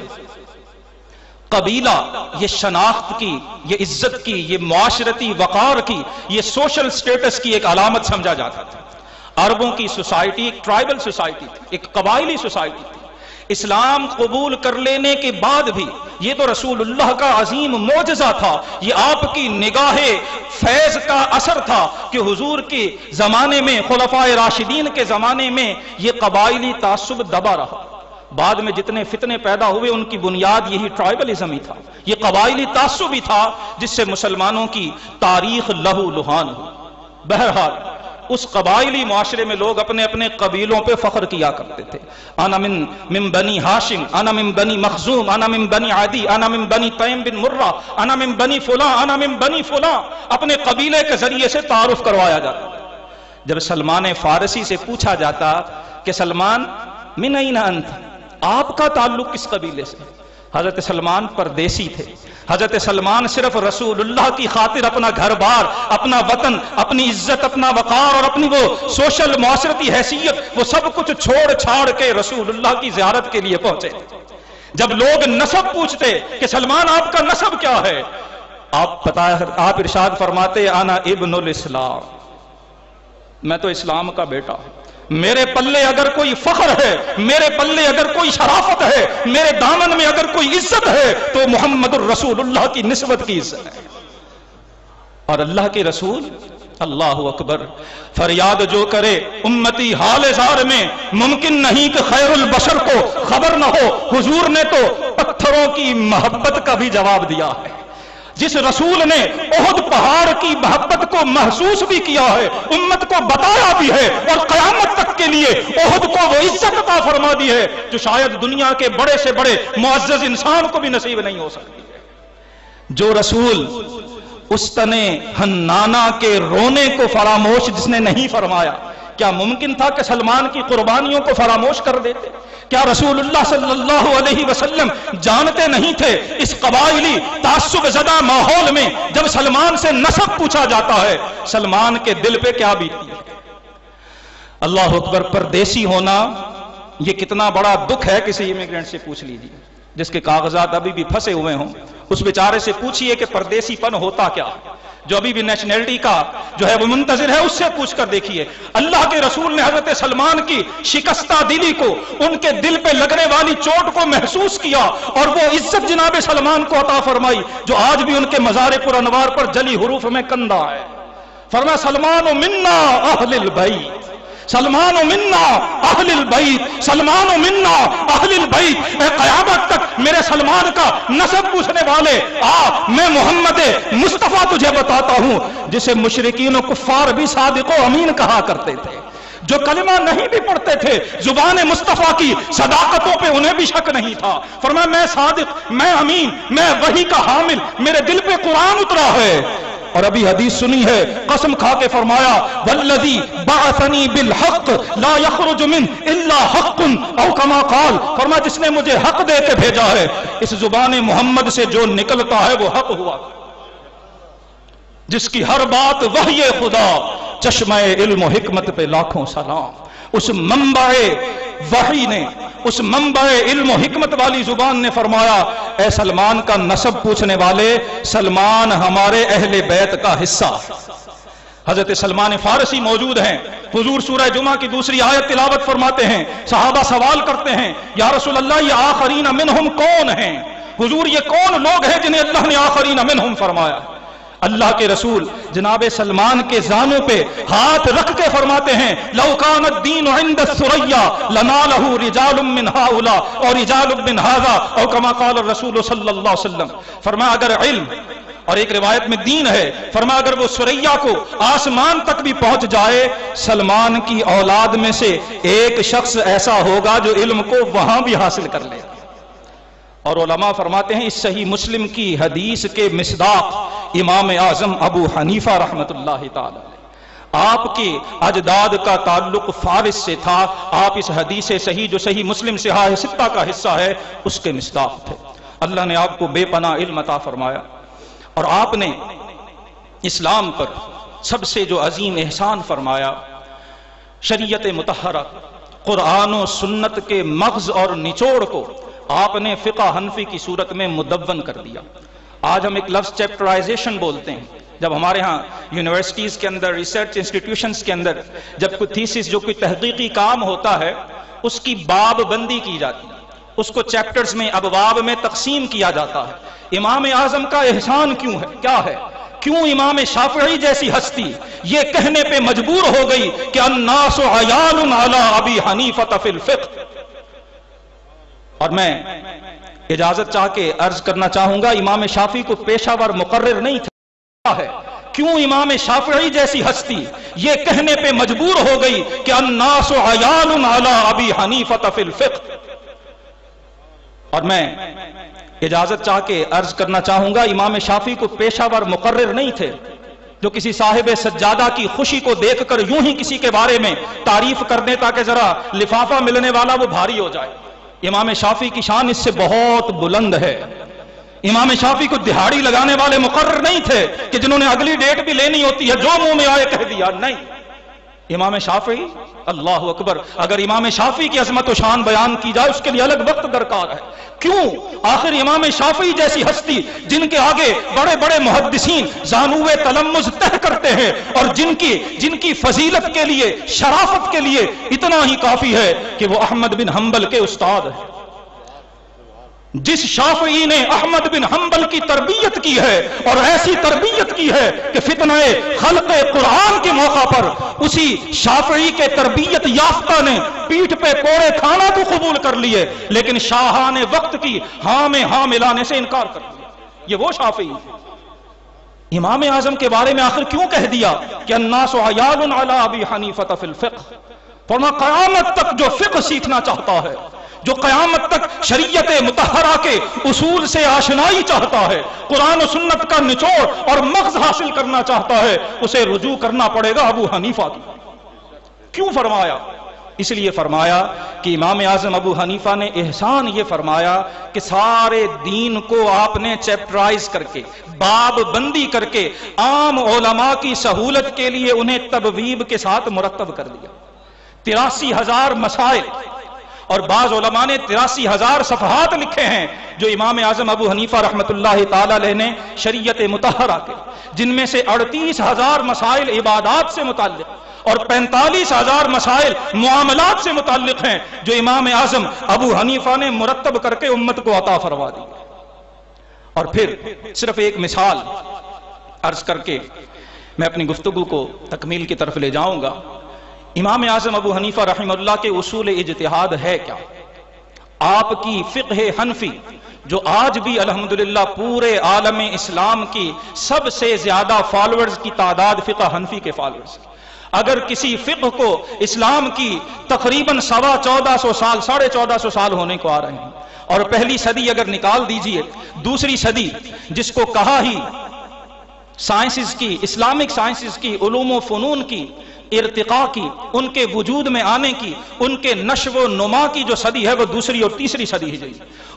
कबीला, ये शनाख्त की, ये इज्जत की, ये माशरती वकार की, ये सोशल स्टेटस की एक अलामत समझा जाता था। अरबों की सोसाइटी एक ट्राइबल सोसाइटी थी, एक कबायली सोसाइटी थी। इस्लाम कबूल कर लेने के बाद भी ये तो रसूलुल्लाह का अजीम मोजज़ा था, ये आपकी निगाहे फैज का असर था कि हुजूर के जमाने में, खुलफाए राशिदीन के जमाने में ये कबायली तासुब दबा रहा। बाद में जितने फितने पैदा हुए उनकी बुनियाद यही ट्राइबलिज्म ही था, ये कबायली तासुब ही था जिससे मुसलमानों की तारीख लहू लुहान हुई। बहरहाल उस कबायली माशरे में लोग अपने अपने कबीलों पे फख्र किया करते थे। अना मिन मिन बनी हाशिम, अना मिन बनी मखजूम, अना मिन बनी आदि, अना मिन बनी तैम बिन मुर्रा, अना मिन बनी फुला, अना मिन बनी फुला, अपने कबीले के जरिए से तारुफ करवाया जाता। जब सलमान फारसी से पूछा जाता कि सलमान मिन अयना अंत, आपका ताल्लुक किस कबीले से? हजरत सलमान परदेसी थे। हजरत सलमान सिर्फ रसूलुल्लाह की खातिर अपना घर बार, अपना वतन, अपनी इज्जत, अपना वकार और अपनी वो सोशल मौसरती हैसियत, वो सब कुछ छोड़ छाड़ के रसूलुल्लाह की ज़ियारत के लिए पहुंचे। जब लोग नसब पूछते कि सलमान आपका नसब क्या है, आप पता है आप इरशाद फरमाते आना इब्नुल इस्लाम, मैं तो इस्लाम का बेटा हूं। मेरे पल्ले अगर कोई फख्र है, मेरे पल्ले अगर कोई शराफत है, मेरे दामन में अगर कोई इज्जत है, तो मोहम्मद रसूलुल्लाह की निस्बत की इज्जत है। और अल्लाह के रसूल, अल्लाह अकबर, फरियाद जो करे उम्मती हाल जार में, मुमकिन नहीं कि खैरुल बशर को खबर ना हो, हुजूर ने तो पत्थरों की मोहब्बत का भी जवाब दिया है। जिस रसूल ने ओहद पहाड़ की मोहब्बत को महसूस भी किया है, उम्मत को बताया भी है, और कयामत तक के लिए ओहद को वो इज्जत अता फरमा दी है जो शायद दुनिया के बड़े से बड़े मुअज़्ज़ज़ इंसान को भी नसीब नहीं हो सकती। जो रसूल उस्तने हन्नाना के रोने को फरामोश जिसने नहीं फरमाया, क्या मुमकिन था कि सलमान की कुर्बानियों को फरामोश कर देते? क्या रसूलुल्लाह सल्लल्लाहु अलैहि वसल्लम जानते नहीं थे इस कबायली तासुब ज़दा माहौल में जब सलमान से नसब पूछा जाता है, सलमान के दिल पे क्या बीती है? अल्लाह अकबर। परदेसी होना यह कितना बड़ा दुख है, किसी इमिग्रेंट से पूछ लीजिए जिसके कागजात अभी भी फंसे हुए हों, उस बेचारे से पूछिए कि परदेसीपन होता क्या, जो अभी भी नेशनैलिटी का जो है वो मुंतजिर है, उससे पूछकर देखिए। अल्लाह के रसूल ने हजरत सलमान की शिकस्ता दिली को, उनके दिल पे लगने वाली चोट को महसूस किया और वो इज्जत जनाब सलमान को अता फरमाई जो आज भी उनके मज़ार पुरानवार पर जली हुरूफ में कंदा है। फरमा सलमान मिन्ना अहलिल बैत, सलमान मिन्ना अहलिल बैत, सलमान मिन्ना अहलिल बैत। कयामत तक मेरे सलमान का नसब पूछने वाले, आ मैं मोहम्मद मुस्तफ़ा तुझे बताता हूं, जिसे मुशरिकीन और कुफ्फार भी सादिक़ो अमीन कहा करते थे, जो कलिमा नहीं भी पढ़ते थे, जुबान मुस्तफ़ा की सदाकतों पे उन्हें भी शक नहीं था। फरमाया मैं सादिक, मैं अमीन, मैं वही का हामिल, मेरे दिल पे कुरान उतरा है। और अभी हदीस सुनी है, कसम खा के फरमाया वल्लज़ी बाअसनी बिल हक ला यखरुज मिन इल्ला हक़्क़ुन औ कमा क़ाल, फरमाया जिसने मुझे हक दे के भेजा है इस जुबान मोहम्मद से जो निकलता है वो हक हुआ, जिसकी हर बात वही खुदा चश्मे इल्म और हिकमत पे लाखों सलाम। उस मंबाए वही ने, उस मंबाए इल्म और हिकमत वाली जुबान ने फरमाया ए सलमान का नसब पूछने वाले, सलमान हमारे अहले बैत का हिस्सा। हजरत सलमान फारसी मौजूद हैं, हुजूर सूरह जुमा की दूसरी आयत तिलावत फरमाते हैं, सहाबा सवाल करते हैं या रसूल अल्लाह ये आखरीन मिनहुम कौन हैं, हुजूर ये कौन लोग हैं जिन्हें अल्लाह ने आखरीन मिनहुम फरमाया। अल्लाह के रसूल जनाब सलमान के जानों पे हाथ रख के फरमाते हैं लौकान दीन इंद सुरैया लना लहू रिजालुम मिन हाउला और रिजालुम मिन हाजा और कमा काल रसूल सल्लल्लाहु अलैहि वसल्लम। फरमाया अगर इल्म और एक रिवायत में दीन है, फरमाया अगर वो सुरैया को आसमान तक भी पहुंच जाए, सलमान की औलाद में से एक शख्स ऐसा होगा जो इल्म को वहां भी हासिल कर ले। और उलमा फरमाते हैं इस सही मुस्लिम की हदीस के मिसदाक इमाम आज़म अबू हनीफा रहमतुल्लाह ताला आपके अजदाद का ताल्लुक फारिस से था, आप इस हदीस सही जो सही मुस्लिम से सिहा सित्ता का हिस्सा है उसके मिसदाक थे। अल्लाह ने आपको बेपना इल्म अता फरमाया और आपने इस्लाम पर सबसे जो अजीम एहसान फरमाया शरीयत मुतहरा कुरान और सुन्नत के मगज और निचोड़ को आपने फिका हनफी की सूरत में मुदव्वन कर दिया। आज हम एक लफ्ज चैप्टराइजेशन बोलते हैं। जब हमारे यहाँ यूनिवर्सिटीज के अंदर रिसर्च इंस्टीट्यूशंस के अंदर जब कोई थीसिस जो कोई तहकीकी काम होता है उसकी बाब बंदी की जाती है, उसको चैप्टर्स में अबवाब में तकसीम किया जाता है। इमाम आजम का एहसान क्यों है, क्या है, क्यों इमाम शाफई जैसी हस्ती ये कहने पर मजबूर हो गई कि अन्नास अयालुन अला अबी हनीफा फिल फिक्ह। और मैं इजाजत चाह के अर्ज करना चाहूंगा इमाम शाफई को पेशावर मुकर्रर नहीं था है, क्यों इमाम शाफई जैसी हस्ती ये कहने पे मजबूर हो गई कि अन्नासु अयालुन अला अबी हनीफा फिल फिक्ह। और मैं इजाजत चाह के अर्ज करना चाहूंगा इमाम शाफई को पेशावर मुकर्रर नहीं थे जो किसी साहिब सज्जादा की खुशी को देखकर यूं ही किसी के बारे में तारीफ कर दे ताकि जरा लिफाफा मिलने वाला वो भारी हो जाए। इमाम शाफई की शान इससे बहुत बुलंद है। इमाम शाफई को दिहाड़ी लगाने वाले मुकर्रर नहीं थे कि जिन्होंने अगली डेट भी लेनी होती है जो मुंह में आए कह दिया, नहीं। इमाम शाफई अल्लाह अकबर, अगर इमाम शाफई की अजमत व शान बयान की जाए उसके लिए अलग वक्त दरकार है। क्यों आखिर इमाम शाफई जैसी हस्ती जिनके आगे बड़े बड़े मुहद्दिसीन जानुए तलम्मुज़ तह करते हैं और जिनकी जिनकी फजीलत के लिए शराफत के लिए इतना ही काफी है कि वो अहमद बिन हम्बल के उस्ताद है। जिस शाफई ने अहमद बिन हम्बल की तरबियत की है और ऐसी तरबियत की है कि फितनाए खल्के कुरान के मौका पर उसी शाफई के तरबियत याफ्ता ने पीठ पे कोड़े खाना तो कबूल कर लिए लेकिन शाहा ने वक्त की हाँ में हाँ मिलाने से इनकार कर दिया। ये वो शाफई इमाम आजम के बारे में आखिर क्यों कह दिया कि अन्नासु अयालुन अला अबी हनीफा फिल फिक्ह। फरमा क़यामत तक जो फिक्ह सीखना चाहता है, जो कयामत तक शरीयत मुतहरा के उसूल से आशनाई चाहता है, कुरान और सुन्नत का निचोड़ और मगज हासिल करना चाहता है, उसे रुजू करना पड़ेगा अबू हनीफा की। क्यों फरमाया? इसलिए फरमाया कि इमाम आजम अबू हनीफा ने एहसान ये फरमाया कि सारे दीन को आपने चैप्टराइज करके बाब बंदी करके आम उलमा की सहूलत के लिए उन्हें तबवीब के साथ मुरतब कर दिया। तिरासी हजार मसाइल और बाज उलमा ने तिरासी हजार सफहात लिखे हैं जो इमाम आजम अबू हनीफा रहमतुल्लाह ताला अलैह ने शरीयत मुतहरा के, जिनमें से अड़तीस हजार मसाइल इबादात से मुताल्लिक और पैंतालीस हजार मसाइल मुआमलात से मुताल्लिक हैं जो इमाम आजम अबू हनीफा ने मुरतब करके उम्मत को अता फरवा दी। और फिर सिर्फ एक मिसाल अर्ज करके मैं अपनी गुफ्तगू को तकमील की तरफ ले जाऊंगा। इमाम आजम अबू हनीफा रहमतुल्लाह के उसूल इज्तिहाद है क्या? आपकी फिक्ह हनफी जो आज भी अल्हम्दुलिल्लाह पूरे आलम इस्लाम की सबसे ज्यादा फॉलोअर्स की तादाद फिक्ह हनफी के फॉलोअर्स की, अगर किसी फिक्ह को इस्लाम की तकरीबन सवा चौदह सौ साल साढ़े चौदह सौ साल होने को आ रहे हैं और पहली सदी अगर निकाल दीजिए, दूसरी सदी जिसको कहा ही साइंसेस की, इस्लामिक साइंसेस की, उलूम व फ़नून की इर्तिका की, उनके वजूद में आने की, उनके नश्व नुमा की जो सदी है वह दूसरी और तीसरी सदी हिजरी।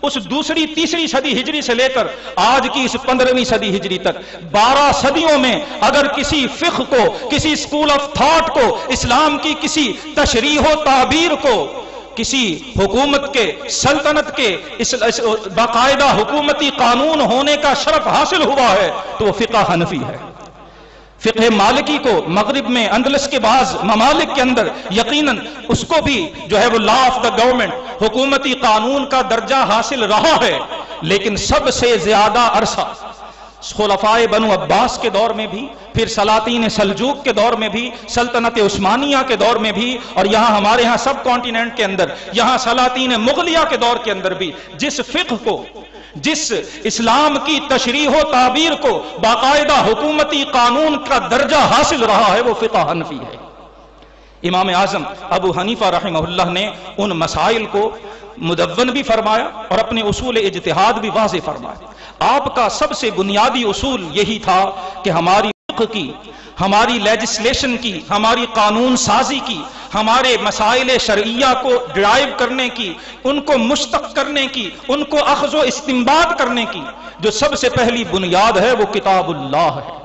उस दूसरी तीसरी सदी हिजरी से लेकर आज की इस पंद्रहवीं सदी हिजरी तक बारह सदियों में अगर किसी फिक्ह को, किसी स्कूल ऑफ थॉट को, इस्लाम की किसी तशरीह व ताबीर को, किसी हुकूमत के, सल्तनत के इस बाकायदा हुकूमती कानून होने का शरफ हासिल हुआ है तो वह फिक़ह हनफी है। फिक़ह मालिकी को मगरिब में, अंदलस के बाद ममालिक के अंदर यकीनन उसको भी जो है वो लॉ ऑफ द गवर्नमेंट, हुकूमती कानून का दर्जा हासिल रहा है, लेकिन सबसे ज्यादा अरसा खुलफाए बनु अब्बास के दौर में भी, फिर सलातीन सलजूक के दौर में भी, सल्तनत उस्मानिया के दौर में भी, और यहाँ हमारे यहाँ सब कॉन्टिनेंट के अंदर, यहाँ सलातीन मुगलिया के दौर के अंदर भी जिस फिक्र को, जिस इस्लाम की तशरीह ताबीर को बाकायदा हुकूमती कानून का दर्जा हासिल रहा है वो फिक़ह हनफी है। इमाम आज़म अबू हनीफा रहमहुल्लाह ने उन मसाइल को मुदव्वन भी फरमाया और अपने उसूल इज्तिहाद भी वाज़े फरमाया। आपका सबसे बुनियादी उसूल यही था कि हमारी फिक़्ह की, हमारी लेजिस्लेशन की, हमारी कानून साजी की, हमारे मसाइल शरिया को ड्राइव करने की, उनको मुश्तक करने की, उनको अखज़ो इस्तिंबाद करने की जो सबसे पहली बुनियाद है वो किताबुल्लाह है।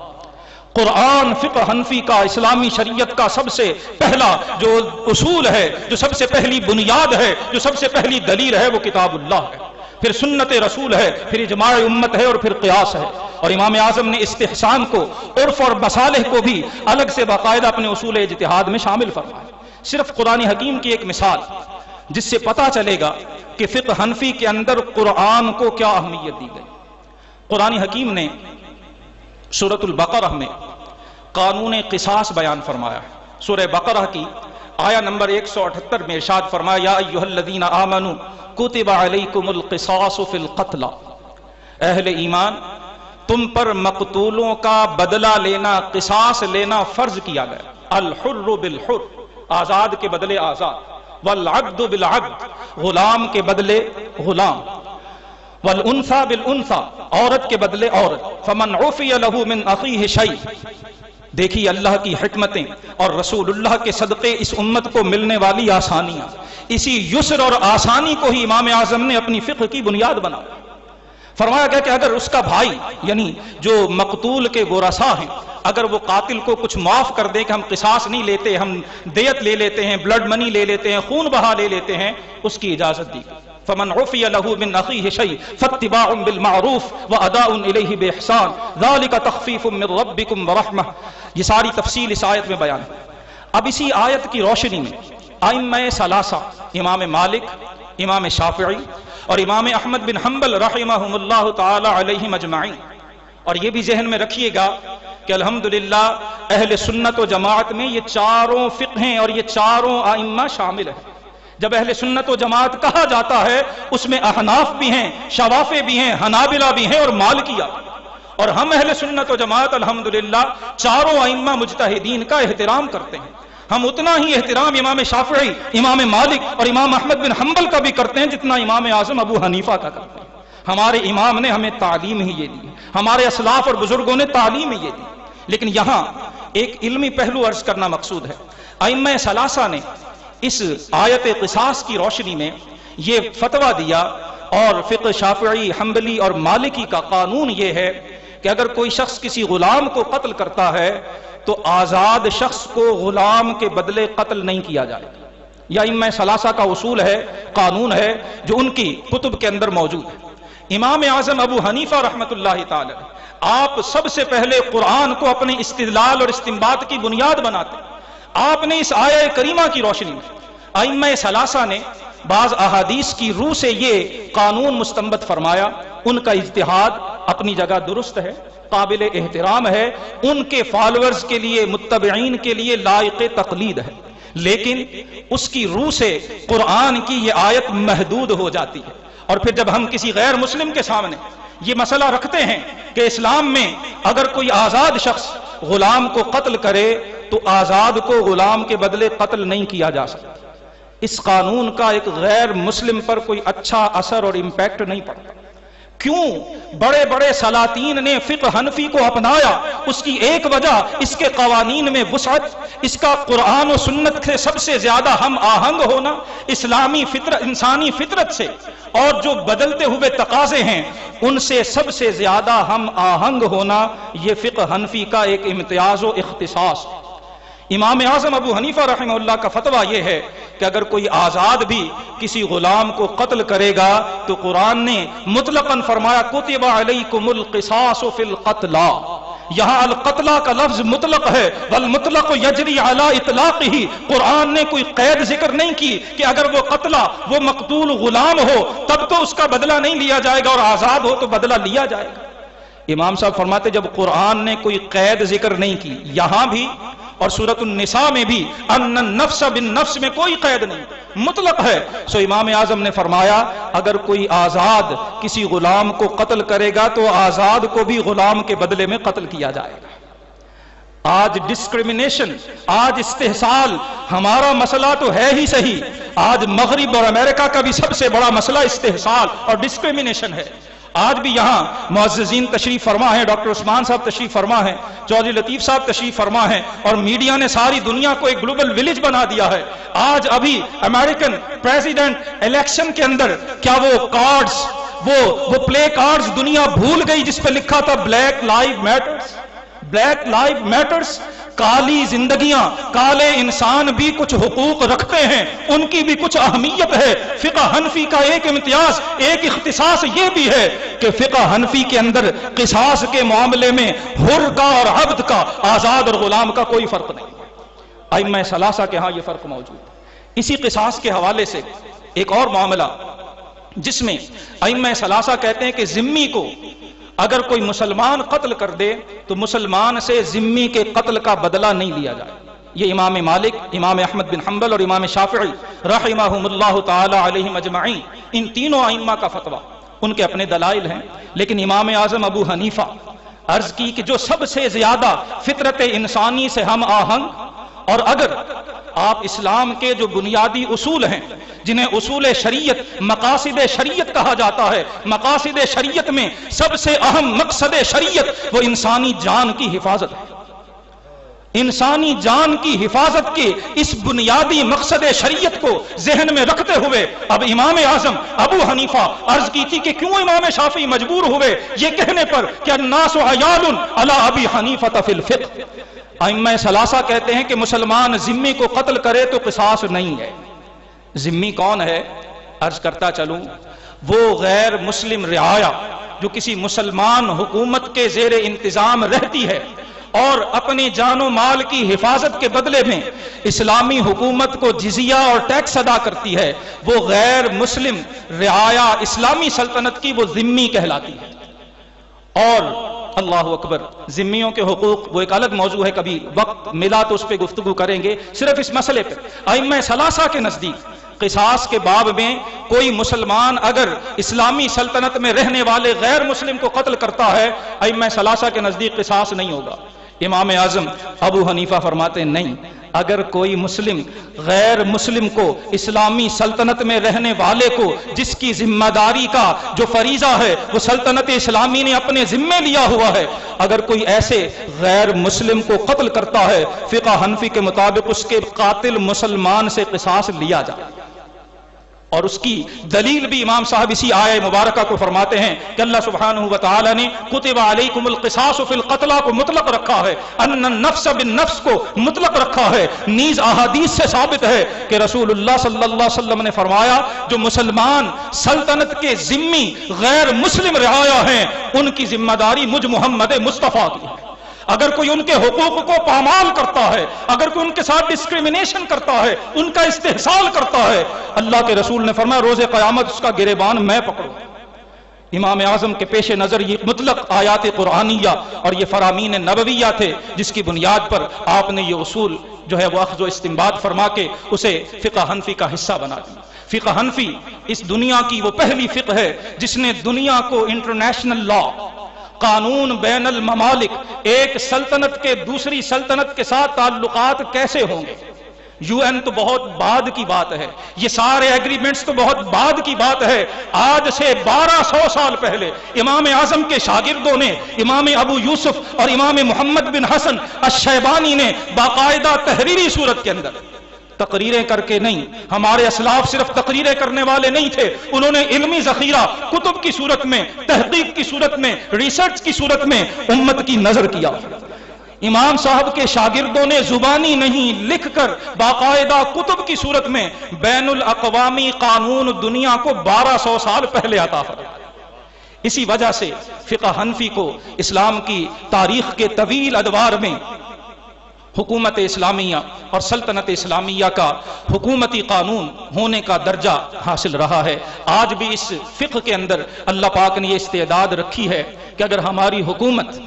कुरान फिक़्ह हनफी का, इस्लामी शरीयत का सबसे पहला जो उसूल है, जो सबसे पहली बुनियाद है, जो सबसे पहली दलील है वो किताबुल्लाह है, फिर सुन्नत रसूल है, फिर इजमा उम्मत है और फिर क़ियास है। और इमाम आज़म ने इस्तिहसान को, उर्फ और मसाले को भी अलग से बाकायदा अपने उसूल इज्तिहाद में शामिल फरमाया। सिर्फ कुरान हकीम की एक मिसाल जिससे पता चलेगा कि फिक़्ह हनफी के अंदर कुरान को क्या अहमियत दी गई। कुरान हकीम ने सूरतुल बकरा में कानून किसास बयान फरमाया। सूरह बकरा की आया नंबर एक सौ अठहत्तर में इरशाद फरमाया, या अय्युहल्लज़ीना आमनू कुतिबा अलैकुमुल क़िसासु फ़िल क़त्ला, अहले ईमान तुम पर मकतूलों का बदला लेना, किसास लेना फर्ज किया गया। अल हुर्रु बिल हुर्र, आज़ाद के बदले आज़ाद, वल अब्दु बिल अब्द, गुलाम के बदले गुलाम, वल उन्सा बिल उन्सा, औरत के बदले औरत। फमन उफ़िय लहू मिन अख़ीहि शै, देखिए अल्लाह की हिकमतें और रसूलुल्लाह के सदक़े इस उम्मत को मिलने वाली आसानियां। इसी युसर और आसानी को ही इमाम आज़म ने अपनी फिक्र की बुनियाद बना फरमाया गया कि अगर उसका भाई यानी जो मकतूल के वरसा हैं, अगर वो कातिल को कुछ माफ़ कर दे कि हम किसास नहीं लेते, हम देयत ले लेते हैं, ब्लड मनी ले लेते हैं, खून बहा ले लेते हैं, उसकी इजाज़त दी। फमन उफ़िय लहू मिन अख़ीहि शै फ़त्तिबाउन बिलमारूफ़ व अदाउन इलैहि बिइहसान ज़ालिका तख़फ़ीफ़ुम मिन रब्बिकुम व रहमह। ये सारी तफसील इस आयत में बयान। अब इसी आयत की रोशनी में आइम्माए सलासा, इमाम मालिक, इमाम शाफई और इमाम अहमद बिन हम्बल रहमहुमुल्लाह तआला अलैहिम अजमाइन, और ये भी जहन में रखिएगा कि अल्हम्दुलिल्लाह अहले सुन्नत व जमात में ये चारों फ़िक़्हें और ये चारों आइम्मा शामिल हैं। जब अहले सुन्नत व जमात कहा जाता है उसमें अहनाफ भी हैं, शवाफे भी हैं, हनाबिला भी हैं और मालिकिया, और हम अहले सुन्नत व जमात अल्हम्दुलिल्लाह चारों आइम्मा मुजतहिदीन का एहतराम करते हैं। हम उतना ही एहतराम इमाम शाफई, इमाम मालिक और इमाम अहमद बिन हम्बल का भी करते हैं जितना इमाम आज़म अबू हनीफा का करते हैं। हमारे इमाम ने हमें तालीम ही ये दी, हमारे असलाफ और बुजुर्गों ने तालीम ही ये दी। लेकिन यहाँ एक इल्मी पहलू अर्ज करना मकसूद है। आइम्मा सलासा ने इस आयत क़िसास की रोशनी में ये फतवा दिया और फ़िक़्ह शाफ़िई, हम्बली और मालिकी का कानून ये है कि अगर कोई शख्स किसी ग़ुलाम को कत्ल करता है तो आज़ाद शख्स को ग़ुलाम के बदले कत्ल नहीं किया जाएगा। या इमाम सलासा का उसूल है, कानून है जो उनकी कुतुब के अंदर मौजूद है। इमाम आज़म अबू हनीफा रहमतुल्लाह ताला आप सबसे पहले कुरान को अपने इस्तिदलाल और इस्तिंबात की बुनियाद बनाते हैं। आपने इस आया करीमा की रोशनी में आइम्मा सलासा ने बाज़ अहादीस की रूह से ये कानून मुस्तंबत फरमाया। उनका इज्तिहाद अपनी जगह दुरुस्त है, काबिल एहतराम है, उनके फॉलोअर्स के लिए, मुत्तबईन के लिए लायक तकलीद है, लेकिन उसकी रूह से कुरान की ये आयत महदूद हो जाती है। और फिर जब हम किसी गैर मुस्लिम के सामने ये मसला रखते हैं कि इस्लाम में अगर कोई आज़ाद शख्स गुलाम को कत्ल करे तो आज़ाद को गुलाम के बदले कत्ल नहीं किया जा सकता, इस कानून का एक गैर मुस्लिम पर कोई अच्छा असर और इम्पैक्ट नहीं पड़ता। क्यों बड़े बड़े सलातीन ने फिक्र हनफी को अपनाया? उसकी एक वजह इसके कवानीन में वुसअत, इसका कुरान और सुन्नत से सबसे ज्यादा हम आहंग होना, इस्लामी फितरत, इंसानी फितरत से और जो बदलते हुए तकाजे हैं उनसे सबसे ज्यादा हम आहंग होना, यह फिक्र हनफी का एक इम्तियाज व इख्तिसास। इमाम आज़म अबू हनीफा रहमहुल्लाह का फतवा यह है कि अगर कोई आज़ाद भी किसी गुलाम को कत्ल करेगा तो कुरान ने मुतलकन फरमाया कुतिबा अलैकुमुल क़िसासु फिल क़त्ला। यहाँ अल कतला का लफ्ज मुतलक है, वल मुतलक यजरी अला इतलाक ही। कुरान ने कोई कैद जिक्र नहीं की कि अगर वो कतला, वो मकतूल गुलाम हो तब तो उसका बदला नहीं लिया जाएगा और आज़ाद हो तो बदला लिया जाएगा। इमाम साहब फरमाते जब कुरान ने कोई कैद जिक्र नहीं की, यहां भी और सूरत निसा में भी अन्न नफ्स बिन नफ्स में कोई कैद नहीं, मुतलक है। सो इमाम आजम ने फरमाया अगर कोई आजाद किसी गुलाम को कत्ल करेगा तो आजाद को भी गुलाम के बदले में कत्ल किया जाएगा। आज डिस्क्रिमिनेशन, आज इस्तेहसाल हमारा मसला तो है ही सही, आज मगरिब और अमेरिका का भी सबसे बड़ा मसला इस्तेहसाल और डिस्क्रिमिनेशन है। आज भी यहाँ मुअज़्ज़ज़ीन तशरीफ फरमा है, डॉक्टर उस्मान साहब तशरीफ फरमा है, चौधरी लतीफ साहब तशरीफ फरमा है और मीडिया ने सारी दुनिया को एक ग्लोबल विलेज बना दिया है। आज अभी अमेरिकन प्रेसिडेंट इलेक्शन के अंदर क्या वो कार्ड्स, वो वो प्ले कार्ड्स दुनिया भूल गई जिस पर लिखा था black live matters, black live matters. काली जिंदगियां, काले इंसान भी कुछ हुकूक रखते हैं, उनकी भी कुछ अहमियत है। फिक़्ह हनफी का एक इम्तियाज, एक इख्तिसास ये भी है कि फिक़्ह हनफी के अंदर किसास के मामले में हुर का और अब्द का, आजाद और गुलाम का कोई फर्क नहीं। आइम्मा सलासा के यहाँ यह फर्क मौजूद है। इसी किसास के हवाले से एक और मामला जिसमें आइम्मा सलासा कहते हैं कि जिम्मी को अगर कोई मुसलमान कत्ल कर दे तो मुसलमान से जिम्मी के कत्ल का बदला नहीं लिया जाए। ये इमाम मालिक, इमाम अहमद बिन हम्बल और इमाम शाफई रहमहुमुल्लाह तआला अलैहि अजमाईन, इन तीनों आइम्मा का फतवा, उनके अपने दलाइल हैं। लेकिन इमाम आजम अबू हनीफा अर्ज की कि जो सबसे ज्यादा फितरत इंसानी से हम आहंग, और अगर आप इस्लाम के जो बुनियादी उसूल हैं जिन्हें उसूल शरीयत, मकासिद शरीयत कहा जाता है, मकासिद शरीयत में सबसे अहम मकसद शरीयत वो इंसानी जान की हिफाजत है। इंसानी जान की हिफाजत के इस बुनियादी मकसद शरीयत को जहन में रखते हुए अब इमाम आजम अबू हनीफा अर्ज की थी कि क्यों इमाम शाफी मजबूर हुए ये कहने पर कि अन्नासु अयालुन अला अबी हनीफा फिल फिक्र। आइम्मा सलासा कहते हैं कि मुसलमान जिम्मी को कत्ल करे तो किसास नहीं है। जिम्मी कौन है? अर्ज करता चलूं, वो गैर मुस्लिम रियाया जो किसी मुसलमान हुकूमत के जेर इंतजाम रहती है और अपने जानो माल की हिफाजत के बदले में इस्लामी हुकूमत को जिजिया और टैक्स अदा करती है, वो गैर मुस्लिम रियाया इस्लामी सल्तनत की, वो जिम्मी कहलाती है। और अल्लाहु अकबर, जिम्मियों के हुकूक वो एक अलग मौजू है, कभी वक्त मिला तो उस पर गुफ्तगू करेंगे। सिर्फ इस मसले पर आइम्मा सलासा के नजदीक किसास के बाब में कोई मुसलमान अगर इस्लामी सल्तनत में रहने वाले गैर मुस्लिम को कत्ल करता है, आइम्मा सलासा के नजदीक किसास नहीं होगा। इमाम आजम अबू हनीफा फरमाते नहीं, अगर कोई मुस्लिम गैर मुस्लिम को, इस्लामी सल्तनत में रहने वाले को, जिसकी जिम्मेदारी का जो फरीजा है वो सल्तनत इस्लामी ने अपने जिम्मे लिया हुआ है, अगर कोई ऐसे गैर मुस्लिम को कत्ल करता है फिक़्ह हनफी के मुताबिक उसके कातिल मुसलमान से क़िसास लिया जाए। और उसकी दलील भी इमाम साहब इसी आया मुबारक को फरमाते हैं कि अल्लाह सुब्हानहू व तआला ने कुतिबा अलैकुमुल क़िसासु फ़िल क़त्ला को मुतलक रखा है, अन्न नफ्स बिन नफ्स को मुतलक रखा है। नीज़ अहादीस से साबित है कि रसूलुल्लाह सल्लल्लाहु अलैहि वसल्लम ने फरमाया जो मुसलमान सल्तनत के जिम्मी गैर मुस्लिम रिहाया हैं उनकी जिम्मेदारी मुझ मोहम्मद मुस्तफ़ा की है। अगर कोई उनके हुकूक को पामाल करता है, अगर कोई उनके साथ डिस्क्रिमिनेशन करता है, उनका इस्तेहसाल करता है, अल्लाह के रसूल ने फरमाया रोज़े क़यामत उसका गिरेबान मैं पकड़ूंगा। इमाम आजम के पेश नजर ये मुतलक आयात कुरानिया और ये फरामीन नबविया थे जिसकी बुनियाद पर आपने ये उसूल जो है वह अख़्ज़ व इस्तिंबात फरमा के उसे फ़िक़्ह हनफी का हिस्सा बना दिया। फ़िक़्ह हनफी इस दुनिया की वो पहली फ़िक़्ह है जिसने दुनिया को इंटरनेशनल लॉ, कानून बैनल ममालिक, एक सल्तनत के दूसरी सल्तनत के साथ ताल्लुकात कैसे होंगे, यूएन तो बहुत बाद की बात है, ये सारे एग्रीमेंट्स तो बहुत बाद की बात है। आज से बारह सौ साल पहले इमाम आज़म के शागिर्दों ने, इमाम अबू यूसुफ और इमाम मोहम्मद बिन हसन अश्शेबानी ने बाकायदा तहरीरी सूरत के अंदर तकरीरें करके नहीं, हमारे असलाफ सिर्फ तकरीरें करने वाले नहीं थे, उन्होंने इल्मी जखीरा कुतुब की सूरत में, तहकीक की सूरत में, रिसर्च की सूरत में उम्मत की नजर किया। इमाम साहब के शागिर्दों ने जुबानी नहीं, लिखकर बाकायदा कुतुब की सूरत में बैनुल अक़वामी कानून दुनिया को बारह सौ साल पहले आता फरमाया। इसी वजह से फिक़ह हनफी को इस्लाम की तारीख के तवील अदवार में हुकूमत इस्लामिया और सल्तनत इस्लामिया का हुकूमती कानून होने का दर्जा हासिल रहा है। आज भी इस फ़िक़्ह के अंदर अल्लाह पाक ने ये इस्तेदाद रखी है कि अगर हमारी हुकूमत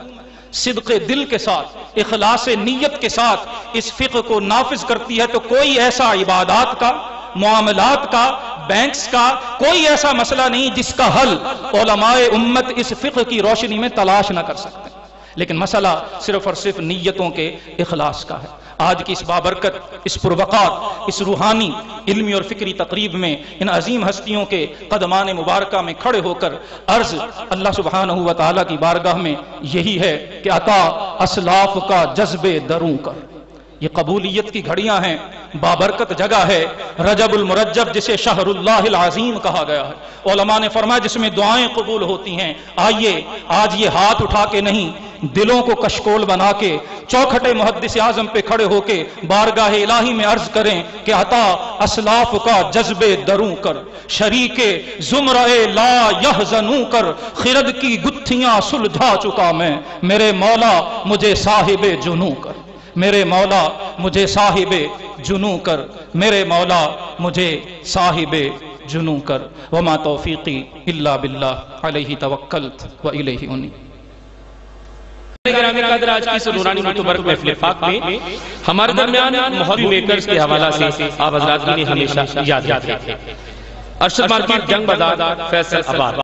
सिद्क़े दिल के साथ, इखलासे नीयत के साथ इस फ़िक़्ह को नाफिज करती है तो कोई ऐसा इबादात का, मुआमलात का, बैंक्स का कोई ऐसा मसला नहीं जिसका हल उलमाए उम्मत इस फ़िक़्ह की रोशनी में तलाश ना कर सकते। लेकिन मसला सिर्फ और सिर्फ नीयतों के इखलास का है। आज की इस बाबरकत, इस पुरवक़ात, इस रूहानी, इल्मी और फिक्री तकरीब में इन अजीम हस्तियों के कदमान मुबारका में खड़े होकर अर्ज अल्लाह सुब्हानहू व तआला की बारगाह में यही है कि अता असलाफ का जज्बे दरूं कर। ये कबूलियत की घड़ियां हैं, बाबरकत जगह है। रजबुल मुरज्जब जिसे शहरुल्लाहिल अज़ीम कहा गया है, उलमा ने फरमाया जिसमें दुआएं कबूल होती हैं। आइए आज ये हाथ उठा के नहीं, दिलों को कशकोल बना के चौखटे मुहद्दिस आज़म पे खड़े होके बारगाह इलाही में अर्ज करें कि अता असलाफ का जज्बे दरूं कर, शरीके जुमराए ला यहजनू कर, खिरद की गुत्थियां सुलझा चुका मैं, मेरे मौला मुझे साहिबे जुनू कर, मेरे मौला मुझे साहिबे जुनू कर, मेरे मौला मुझे साहिबे जुनू कर। वमा तौफीकी इल्ला बिल्लाह, अलैहि तवक्कलत व इलैहि उनीब। हमारे दरमियान मोहब्बत मेकर्स के हवाला से आप हज़रात ने हमेशा याद रखें। अरशद मार्केट, जंग बाजार, फैसल आबाद।